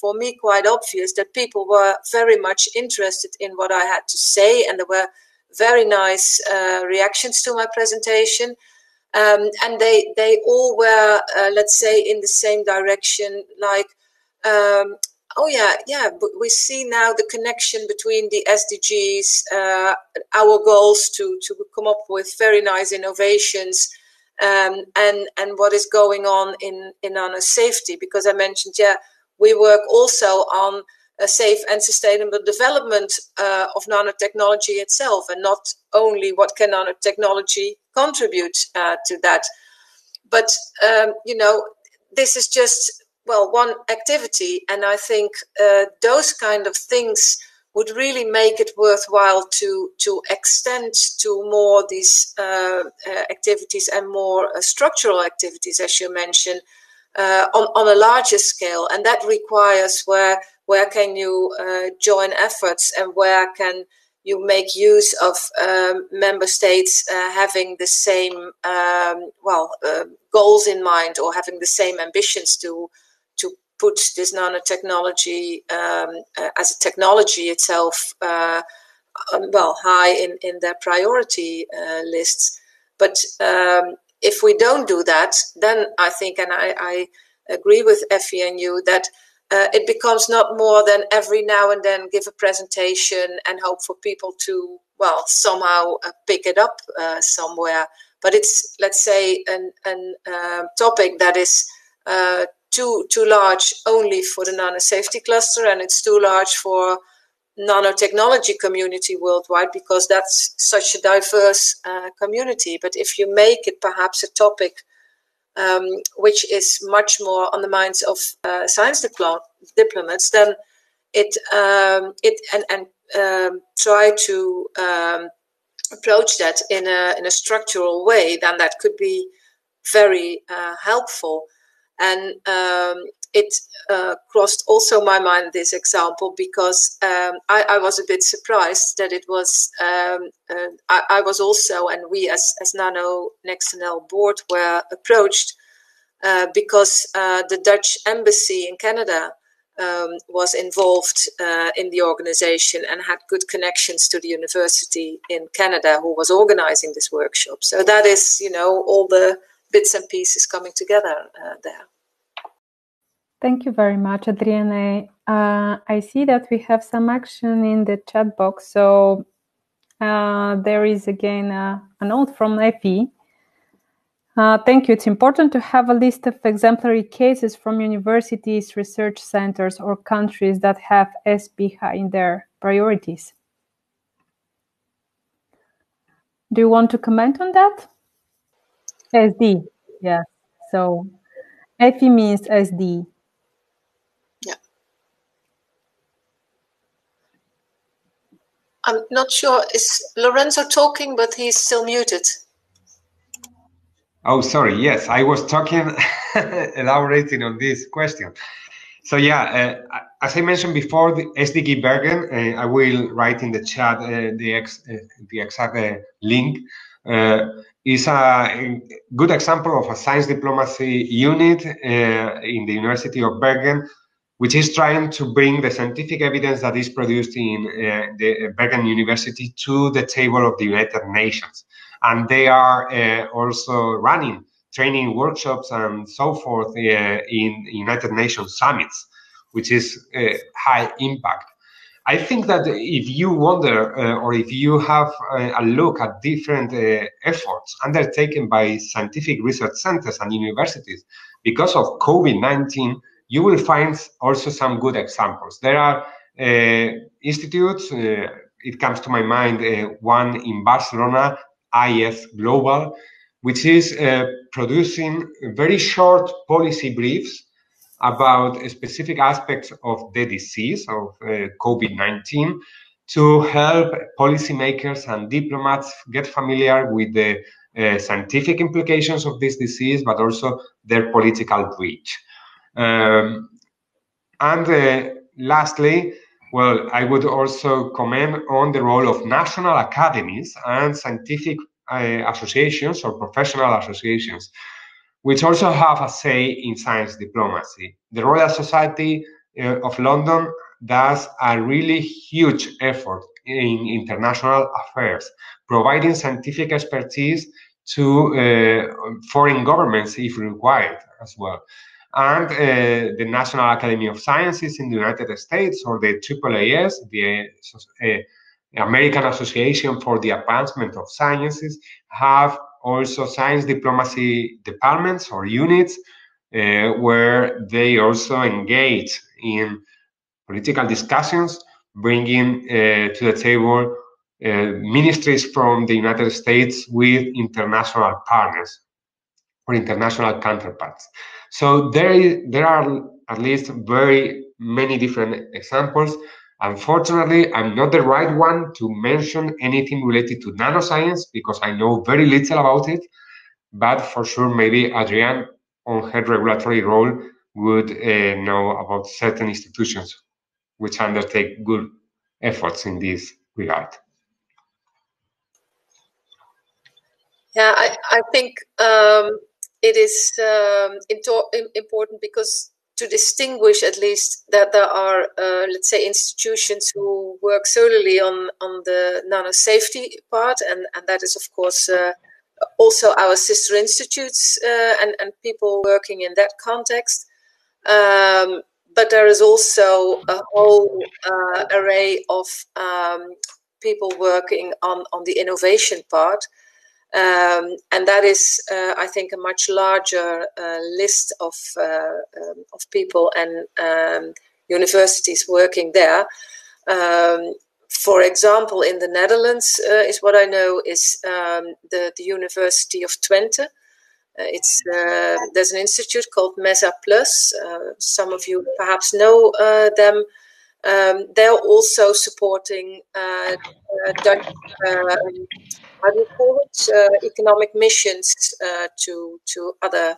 for me quite obvious that people were very much interested in what I had to say, and there were very nice reactions to my presentation. And they all were, let's say, in the same direction, like, oh yeah, but we see now the connection between the SDGs, our goals to come up with very nice innovations, and what is going on in nano safety. Because I mentioned, yeah, we work also on a safe and sustainable development of nanotechnology itself, and not only what can nanotechnology contribute to that. But you know, this is just, well, one activity, and I think those kind of things would really make it worthwhile to extend to more these activities, and more structural activities, as you mentioned, on a larger scale. And that requires where can you join efforts, and where can you make use of member states having the same goals in mind, or having the same ambitions to put this nanotechnology as a technology itself high in their priority lists. But if we don't do that, then I think, and I agree with Effie and you, that it becomes not more than every now and then give a presentation and hope for people to, well, somehow pick it up somewhere. But it's, let's say, an topic that is too large only for the nano safety cluster, and it's too large for nanotechnology community worldwide, because that's such a diverse community. But if you make it perhaps a topic which is much more on the minds of science diplomats, then it try to approach that in a structural way, then that could be very helpful. And it crossed also my mind, this example, because I was a bit surprised that it was, I was also, and we as NanoNextNL board were approached because the Dutch embassy in Canada was involved in the organization, and had good connections to the university in Canada who was organizing this workshop. So that is, you know, all the bits and pieces coming together there. Thank you very much, Adrienne. I see that we have some action in the chat box. So there is again an note from Effie Thank you. It's important to have a list of exemplary cases from universities, research centers, or countries that have SPH in their priorities. Do you want to comment on that? SD, yeah. So FE means SD. Yeah. I'm not sure, is Lorenzo talking, but he's still muted. Oh, sorry. Yes, I was talking, elaborating on this question. So yeah, as I mentioned before, the SDG Bergen, I will write in the chat the exact link, is a good example of a science diplomacy unit in the University of Bergen, which is trying to bring the scientific evidence that is produced in the Bergen University to the table of the United Nations. And they are also running training workshops and so forth in United Nations summits, which is high impact. I think that if you wonder or if you have a look at different efforts undertaken by scientific research centers and universities because of COVID-19, you will find also some good examples. There are institutes, it comes to my mind, one in Barcelona, IS Global, which is producing very short policy briefs about specific aspects of the disease of COVID-19 to help policymakers and diplomats get familiar with the scientific implications of this disease, but also their political reach. Lastly, well, I would also comment on the role of national academies and scientific associations or professional associations, which also have a say in science diplomacy. The Royal Society of London does a really huge effort in international affairs, providing scientific expertise to foreign governments if required as well. And the National Academy of Sciences in the United States, or the AAAS, the American Association for the Advancement of Sciences, have also science diplomacy departments or units where they also engage in political discussions, bringing to the table ministries from the United States with international partners or international counterparts. So there are at least very many different examples. Unfortunately, I'm not the right one to mention anything related to nanoscience because I know very little about it, but for sure maybe Adrienne on her regulatory role would know about certain institutions which undertake good efforts in this regard. Yeah, I think it is important because to distinguish at least that there are, let's say, institutions who work solely on the nanosafety part, and that is, of course, also our sister institutes and people working in that context. But there is also a whole array of people working on the innovation part. And that is, I think, a much larger list of people and universities working there. For example, in the Netherlands, is what I know is the University of Twente. There's an institute called MESA Plus. Some of you perhaps know them. They're also supporting Dutch economic missions to other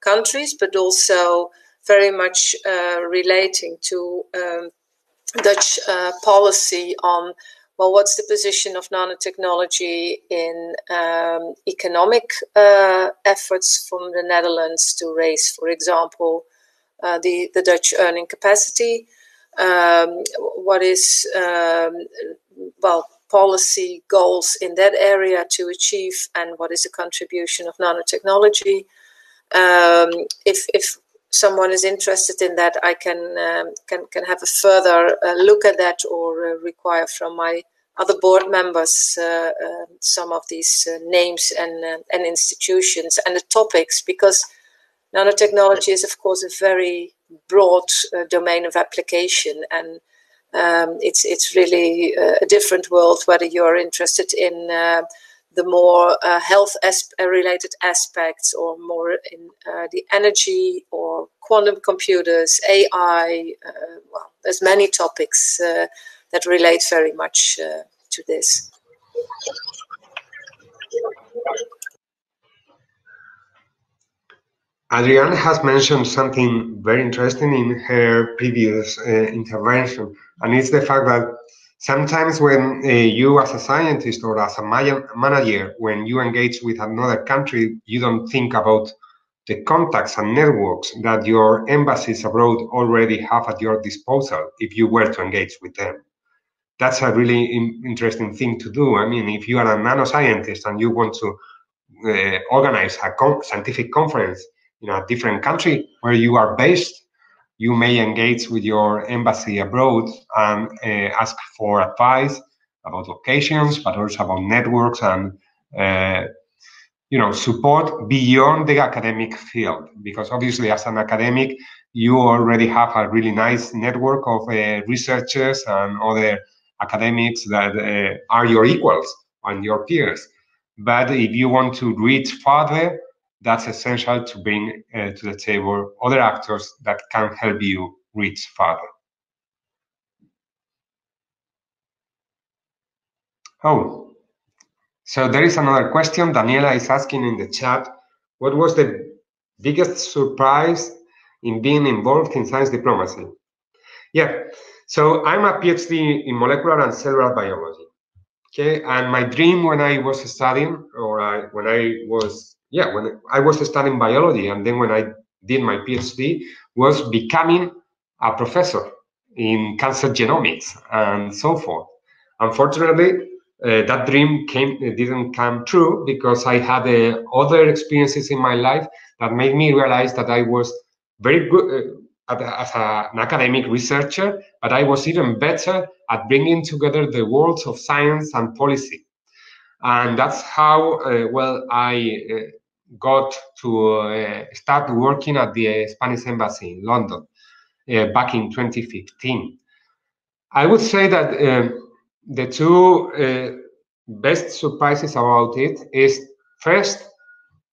countries, but also very much relating to Dutch policy on, well, what's the position of nanotechnology in economic efforts from the Netherlands to raise, for example, the Dutch earning capacity. What is, policy goals in that area to achieve, and what is the contribution of nanotechnology? If someone is interested in that, I can have a further look at that, or require from my other board members, some of these names and institutions and the topics, because nanotechnology is, of course, a very broad domain of application, and it's really a different world, whether you're interested in the more health related aspects, or more in the energy or quantum computers, AI. Well, there's many topics that relate very much to this. Adrienne has mentioned something very interesting in her previous intervention, and it's the fact that sometimes when you as a scientist or as a manager, when you engage with another country, you don't think about the contacts and networks that your embassies abroad already have at your disposal if you were to engage with them. That's a really interesting thing to do. I mean, if you are a nanoscientist and you want to organize a scientific conference in a different country where you are based, you may engage with your embassy abroad and ask for advice about locations, but also about networks and, support beyond the academic field. Because obviously, as an academic, you already have a really nice network of researchers and other academics that are your equals and your peers. But if you want to reach farther, that's essential to bring to the table other actors that can help you reach farther. Oh, so there is another question. Daniela is asking in the chat, what was the biggest surprise in being involved in science diplomacy? Yeah, so I'm a PhD in molecular and cellular biology. Okay, and my dream when I was studying, when I was studying biology, and then when I did my PhD, was becoming a professor in cancer genomics and so forth. Unfortunately, that dream didn't come true, because I had other experiences in my life that made me realize that I was very good as an academic researcher, but I was even better at bringing together the worlds of science and policy. And that's how, I got to start working at the Spanish Embassy in London back in 2015. I would say that the two best surprises about it is, first,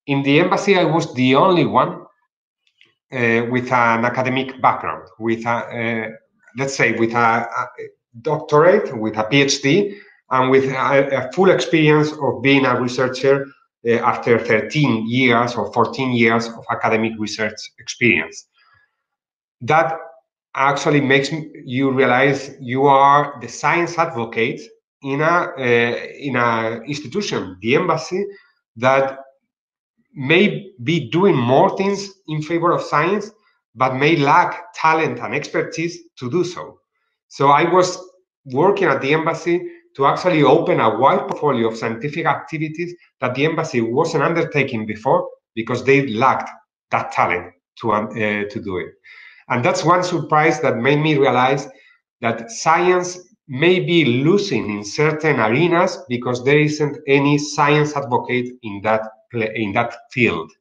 in the embassy, I was the only one with an academic background, with a doctorate, with a PhD, and with a full experience of being a researcher after 13 years or 14 years of academic research experience. That actually makes you realize you are the science advocate in a institution, the embassy, that may be doing more things in favor of science, but may lack talent and expertise to do so. So I was working at the embassy to actually open a wide portfolio of scientific activities that the embassy wasn't undertaking before, because they lacked that talent to do it. And that's one surprise that made me realize that science may be losing in certain arenas because there isn't any science advocate in that field,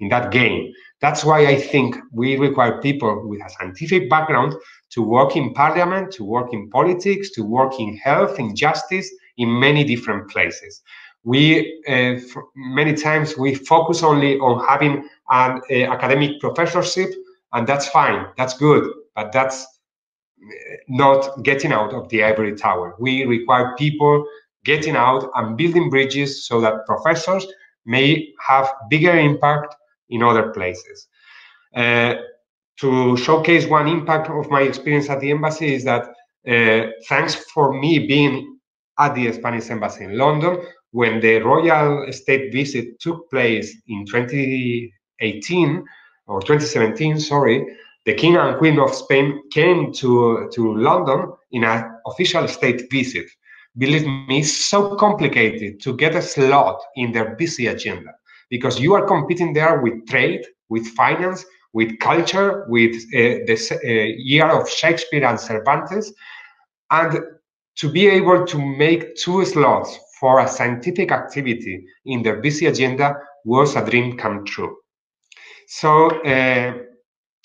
in that game. That's why I think we require people with a scientific background to work in parliament, to work in politics, to work in health, in justice, in many different places. Many times we focus only on having an academic professorship, and that's fine, that's good, but that's not getting out of the ivory tower. We require people getting out and building bridges so that professors may have bigger impact in other places. To showcase one impact of my experience at the embassy is that thanks for me being at the Spanish Embassy in London, when the Royal State visit took place in 2017, the King and Queen of Spain came to London in an official state visit. Believe me, it's so complicated to get a slot in their busy agenda, because you are competing there with trade, with finance, with culture, with the year of Shakespeare and Cervantes. And To be able to make 2 slots for a scientific activity in their busy agenda was a dream come true. So, and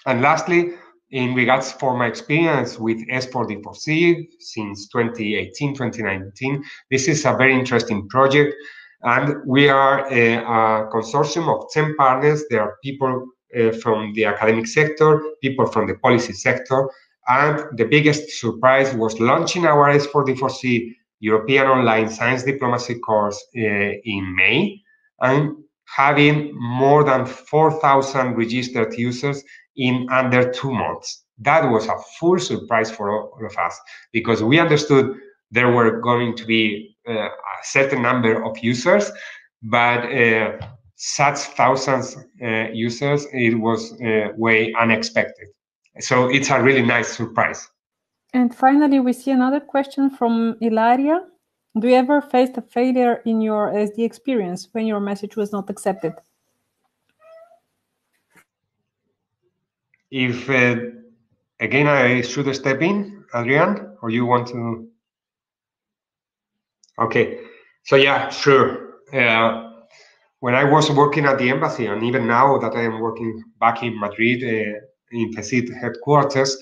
lastly, in regards for my experience with S4D4C since 2018, 2019, this is a very interesting project. And we are a consortium of 10 partners. There are people from the academic sector, people from the policy sector. And the biggest surprise was launching our S4D4C European Online Science Diplomacy course in May, and having more than 4,000 registered users in under 2 months. That was a full surprise for all of us, because we understood there were going to be a certain number of users, but such thousands users, it was way unexpected. So it's a really nice surprise. And finally, we see another question from Ilaria. Do you ever face a failure in your SD experience when your message was not accepted? If, again, I should step in, Adrian, or you want to? Okay, so yeah, sure. When I was working at the embassy, and even now that I am working back in Madrid, in CSID headquarters,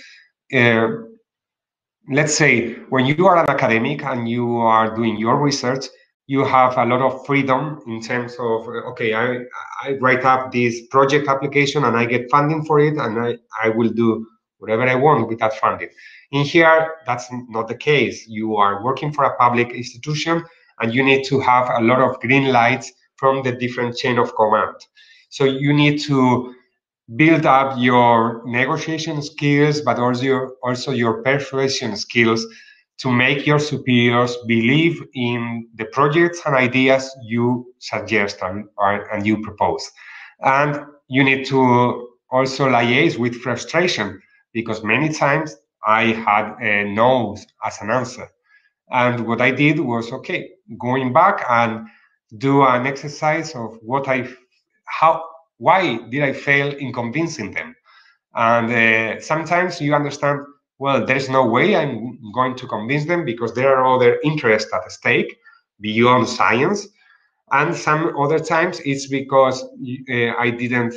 let's say when you are an academic and you are doing your research, you have a lot of freedom in terms of, okay, I write up this project application and I get funding for it, and I will do whatever I want with that funding. In here, that's not the case. You are working for a public institution and you need to have a lot of green lights from the different chain of command. So you need to build up your negotiation skills, but also your persuasion skills to make your superiors believe in the projects and ideas you suggest and you propose. And you need to also liaise with frustration, because many times I had a no as an answer. And what I did was, okay, going back and do an exercise of what why did I fail in convincing them? And sometimes you understand, well, there's no way I'm going to convince them because there are other interests at stake beyond science. And some other times it's because I didn't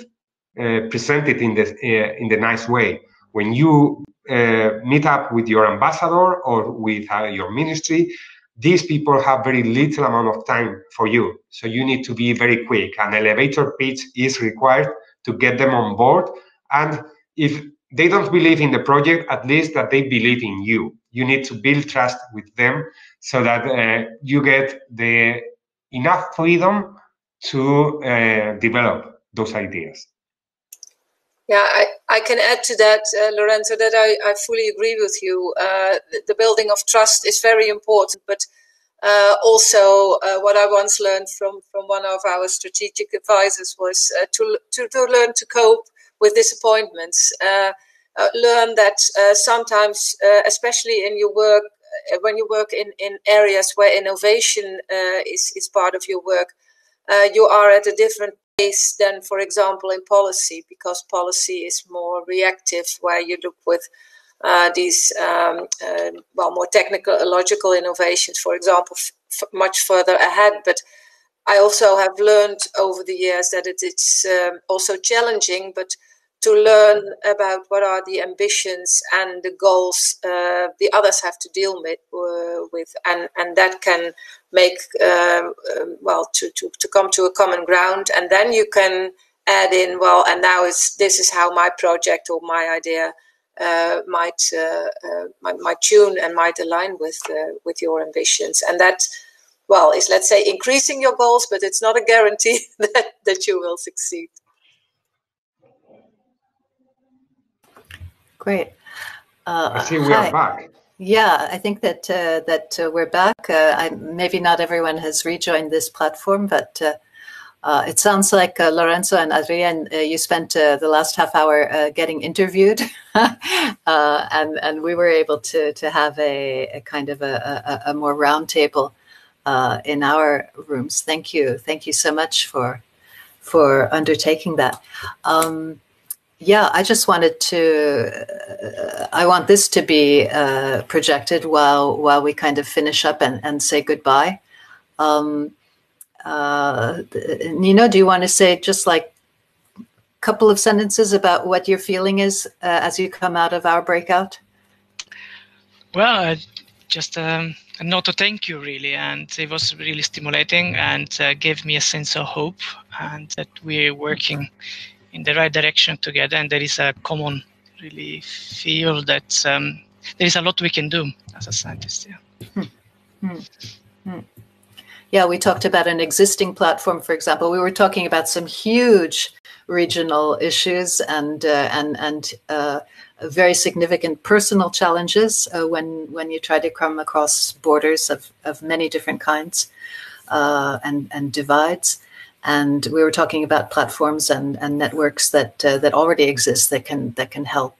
present it in the nice way. When you meet up with your ambassador or with your ministry, these people have very little amount of time for you. So you need to be very quick. An elevator pitch is required to get them on board. And if they don't believe in the project, at least that they believe in you. You need to build trust with them so that you get the enough freedom to develop those ideas. Yeah, I can add to that, Lorenzo, that I fully agree with you. The building of trust is very important, but also what I once learned from one of our strategic advisors was to learn to cope with disappointments. Learn that sometimes, especially in your work, when you work in areas where innovation is part of your work, you are at a different place than, for example, in policy, because policy is more reactive, where you look with these more technological innovations, for example, much further ahead. But I also have learned over the years that it's also challenging, but to learn about what are the ambitions and the goals the others have to deal with, and that can make to come to a common ground, and then you can add in, well, and now this is how my project or my idea might tune and might align with your ambitions, and that, well, is, let's say, increasing your goals, but it's not a guarantee that you will succeed. Great. I see we are back. Yeah, I think that we're back. Maybe not everyone has rejoined this platform, but it sounds like Lorenzo and Adrian, you spent the last half hour getting interviewed, and we were able to have a kind of a more round table in our rooms. Thank you so much for undertaking that. Yeah, I just wanted to, I want this to be projected while we kind of finish up and say goodbye. Nino, do you want to say just like a couple of sentences about what your feeling is as you come out of our breakout? Well, just a note to thank you, really. And it was really stimulating and gave me a sense of hope and that we're working in the right direction together, and there is a common really feel that there is a lot we can do as a scientist. Yeah. Yeah, we talked about an existing platform, for example. We were talking about some huge regional issues and very significant personal challenges when you try to come across borders of many different kinds and divides. And we were talking about platforms and networks that already exist that can help.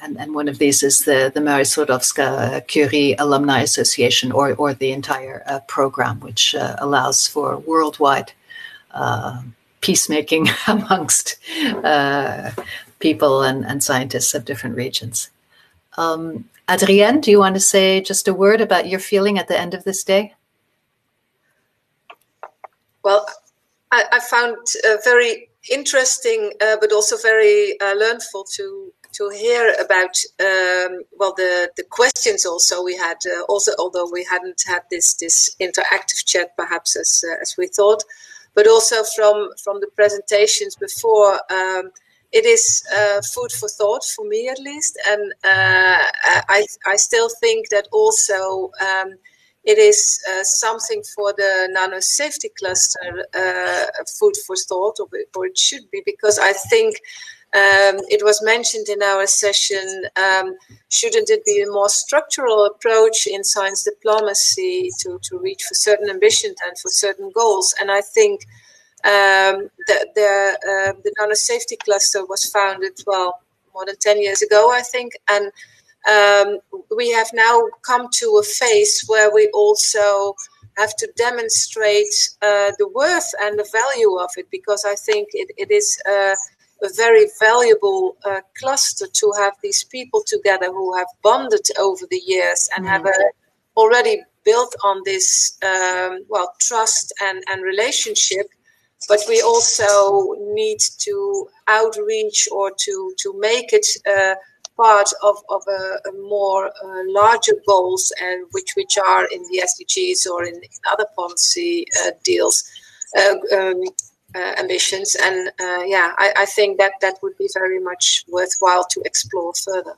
And one of these is the Marie Sklodowska Curie Alumni Association, or the entire program, which allows for worldwide peacemaking amongst people and scientists of different regions. Adrienne, do you want to say just a word about your feeling at the end of this day? Well, I found very interesting, but also very learnful to hear about the questions also we had. Although we hadn't had this interactive chat perhaps as we thought, but also from the presentations before, it is food for thought for me at least, and I still think that also. It is something for the nano safety cluster, food for thought, or it should be, because I think it was mentioned in our session, shouldn't it be a more structural approach in science diplomacy to reach for certain ambitions and for certain goals? And I think that the nano safety cluster was founded, well, more than 10 years ago, I think, and we have now come to a phase where we also have to demonstrate the worth and the value of it, because I think it is a very valuable cluster to have these people together who have bonded over the years and have already built on this trust and relationship. But we also need to outreach or to make it part of a more larger goals, and which are in the SDGs or in other policy ambitions. And I think that would be very much worthwhile to explore further.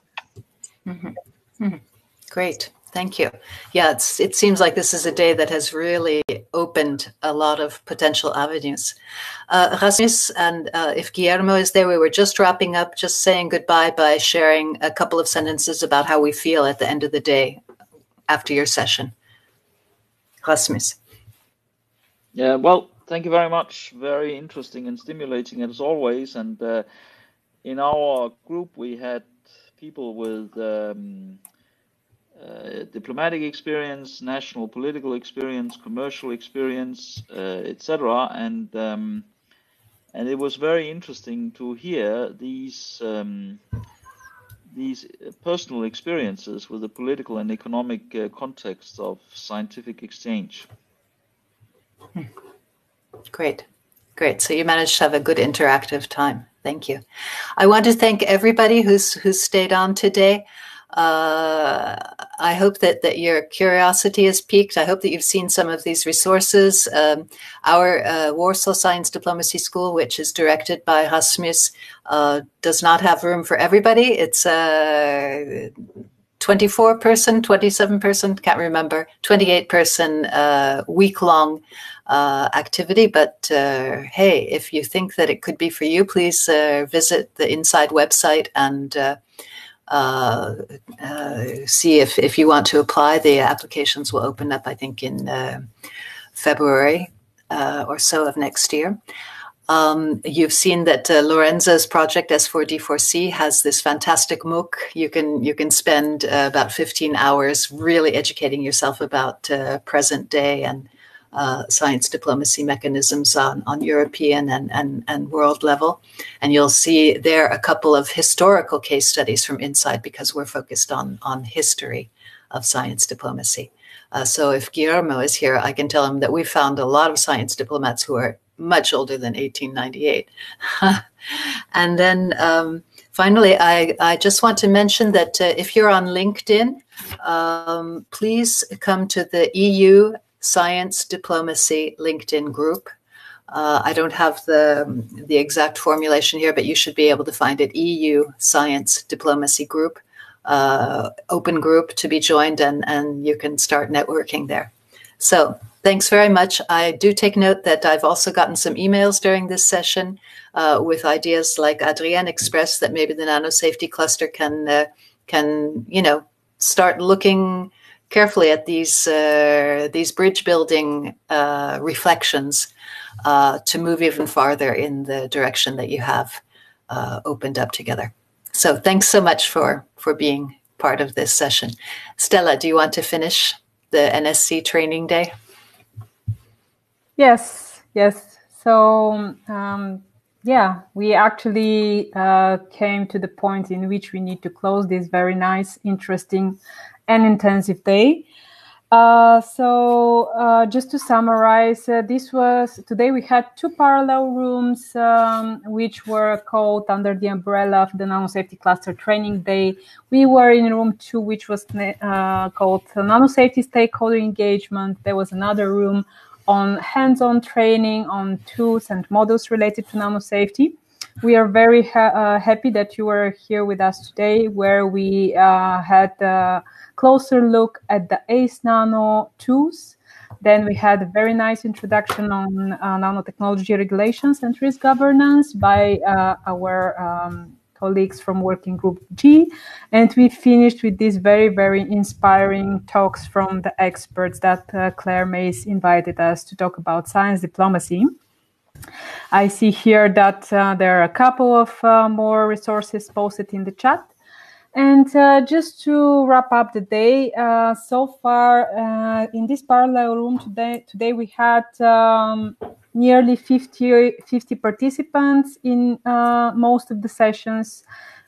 Great, thank you. Yeah, it seems like this is a day that has really opened a lot of potential avenues. Rasmus, and if Guillermo is there, we were just wrapping up, just saying goodbye by sharing a couple of sentences about how we feel at the end of the day after your session. Rasmus. Yeah, well, thank you very much. Very interesting and stimulating as always. And in our group, we had people with diplomatic experience, national political experience, commercial experience, etc., and it was very interesting to hear these personal experiences with the political and economic context of scientific exchange. Great. So you managed to have a good interactive time. Thank you. I want to thank everybody who's stayed on today. I hope that your curiosity is piqued. I hope that you've seen some of these resources. Our Warsaw Science Diplomacy School, which is directed by Rasmus, does not have room for everybody. It's a 24-person, 27-person, can't remember, 28-person week-long activity. But hey, if you think that it could be for you, please visit the Inside website and see if you want to apply. The applications will open up, I think, in February or so of next year. You've seen that Lorenzo's project S4D4C has this fantastic MOOC. You can spend about 15 hours really educating yourself about present day and science diplomacy mechanisms on European and world level. And you'll see there a couple of historical case studies from inside, because we're focused on history of science diplomacy. So if Guillermo is here, I can tell him that we found a lot of science diplomats who are much older than 1898. And then finally, I just want to mention that if you're on LinkedIn, please come to the EU Science Diplomacy LinkedIn group. I don't have the exact formulation here, but you should be able to find it, EU Science Diplomacy group, open group to be joined, and you can start networking there. So thanks very much. I do take note that I've also gotten some emails during this session with ideas like Adrienne expressed, that maybe the nanosafety cluster can start looking carefully at these bridge building reflections to move even farther in the direction that you have opened up together. So thanks so much for being part of this session. Stella, do you want to finish the NSC training day? Yes, yes. So yeah, we actually came to the point in which we need to close this very nice, interesting, and intensive day. So just to summarize, today we had two parallel rooms which were called under the umbrella of the Nanosafety Cluster Training Day. We were in room 2, which was called Nanosafety Stakeholder Engagement. There was another room on hands-on training on tools and models related to nanosafety. We are very happy that you were here with us today, where we had a closer look at the ACE Nano tools. Then we had a very nice introduction on nanotechnology regulations and risk governance by our colleagues from Working Group G. And we finished with these very, very inspiring talks from the experts that Claire Mace invited us to talk about science diplomacy. I see here that there are a couple of more resources posted in the chat. And just to wrap up the day, so far in this parallel room today we had nearly 50 participants in most of the sessions.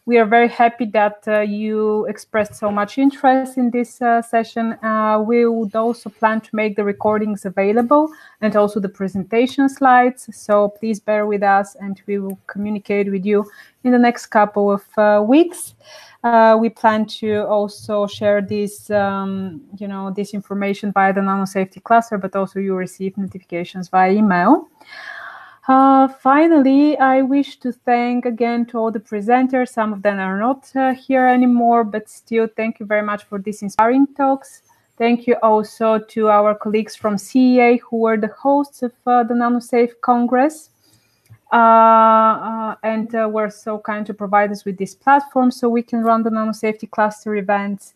We are very happy that you expressed so much interest in this session. We would also plan to make the recordings available and also the presentation slides. So please bear with us, and we will communicate with you in the next couple of weeks. We plan to also share this, this information via the Nanosafety Cluster, but also you receive notifications via email. Finally, I wish to thank again to all the presenters. Some of them are not here anymore, but still thank you very much for these inspiring talks. Thank you also to our colleagues from CEA who were the hosts of the NanoSafe Congress and were so kind to provide us with this platform so we can run the nanosafety cluster events.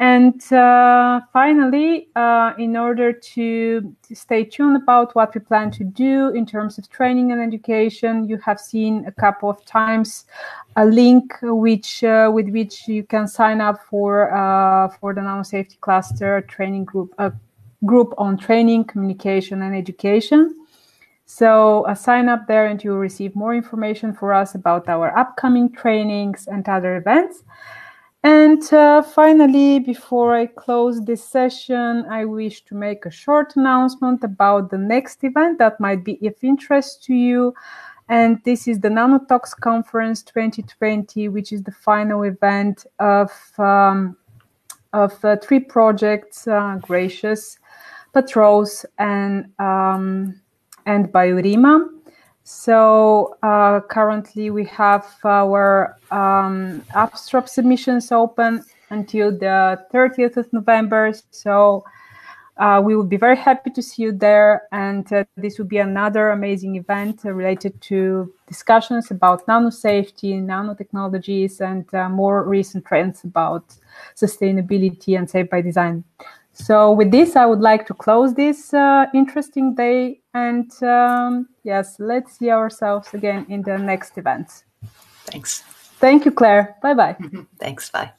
And finally, in order to stay tuned about what we plan to do in terms of training and education, you have seen a couple of times a link with which you can sign up for the Nanosafety Cluster Training Group, a group on training, communication, and education. So sign up there, and you'll receive more information for us about our upcoming trainings and other events. And finally, before I close this session, I wish to make a short announcement about the next event that might be of interest to you. And this is the Nanotalks Conference 2020, which is the final event of three projects, Gracious, Patros, and Biorima. So currently we have our abstract submissions open until the 30th of November. So we will be very happy to see you there. And this will be another amazing event related to discussions about nanosafety, nanotechnologies, and more recent trends about sustainability and safe by design. So with this, I would like to close this interesting day. And yes, let's see ourselves again in the next event. Thanks. Thank you, Claire. Bye-bye. Thanks. Bye.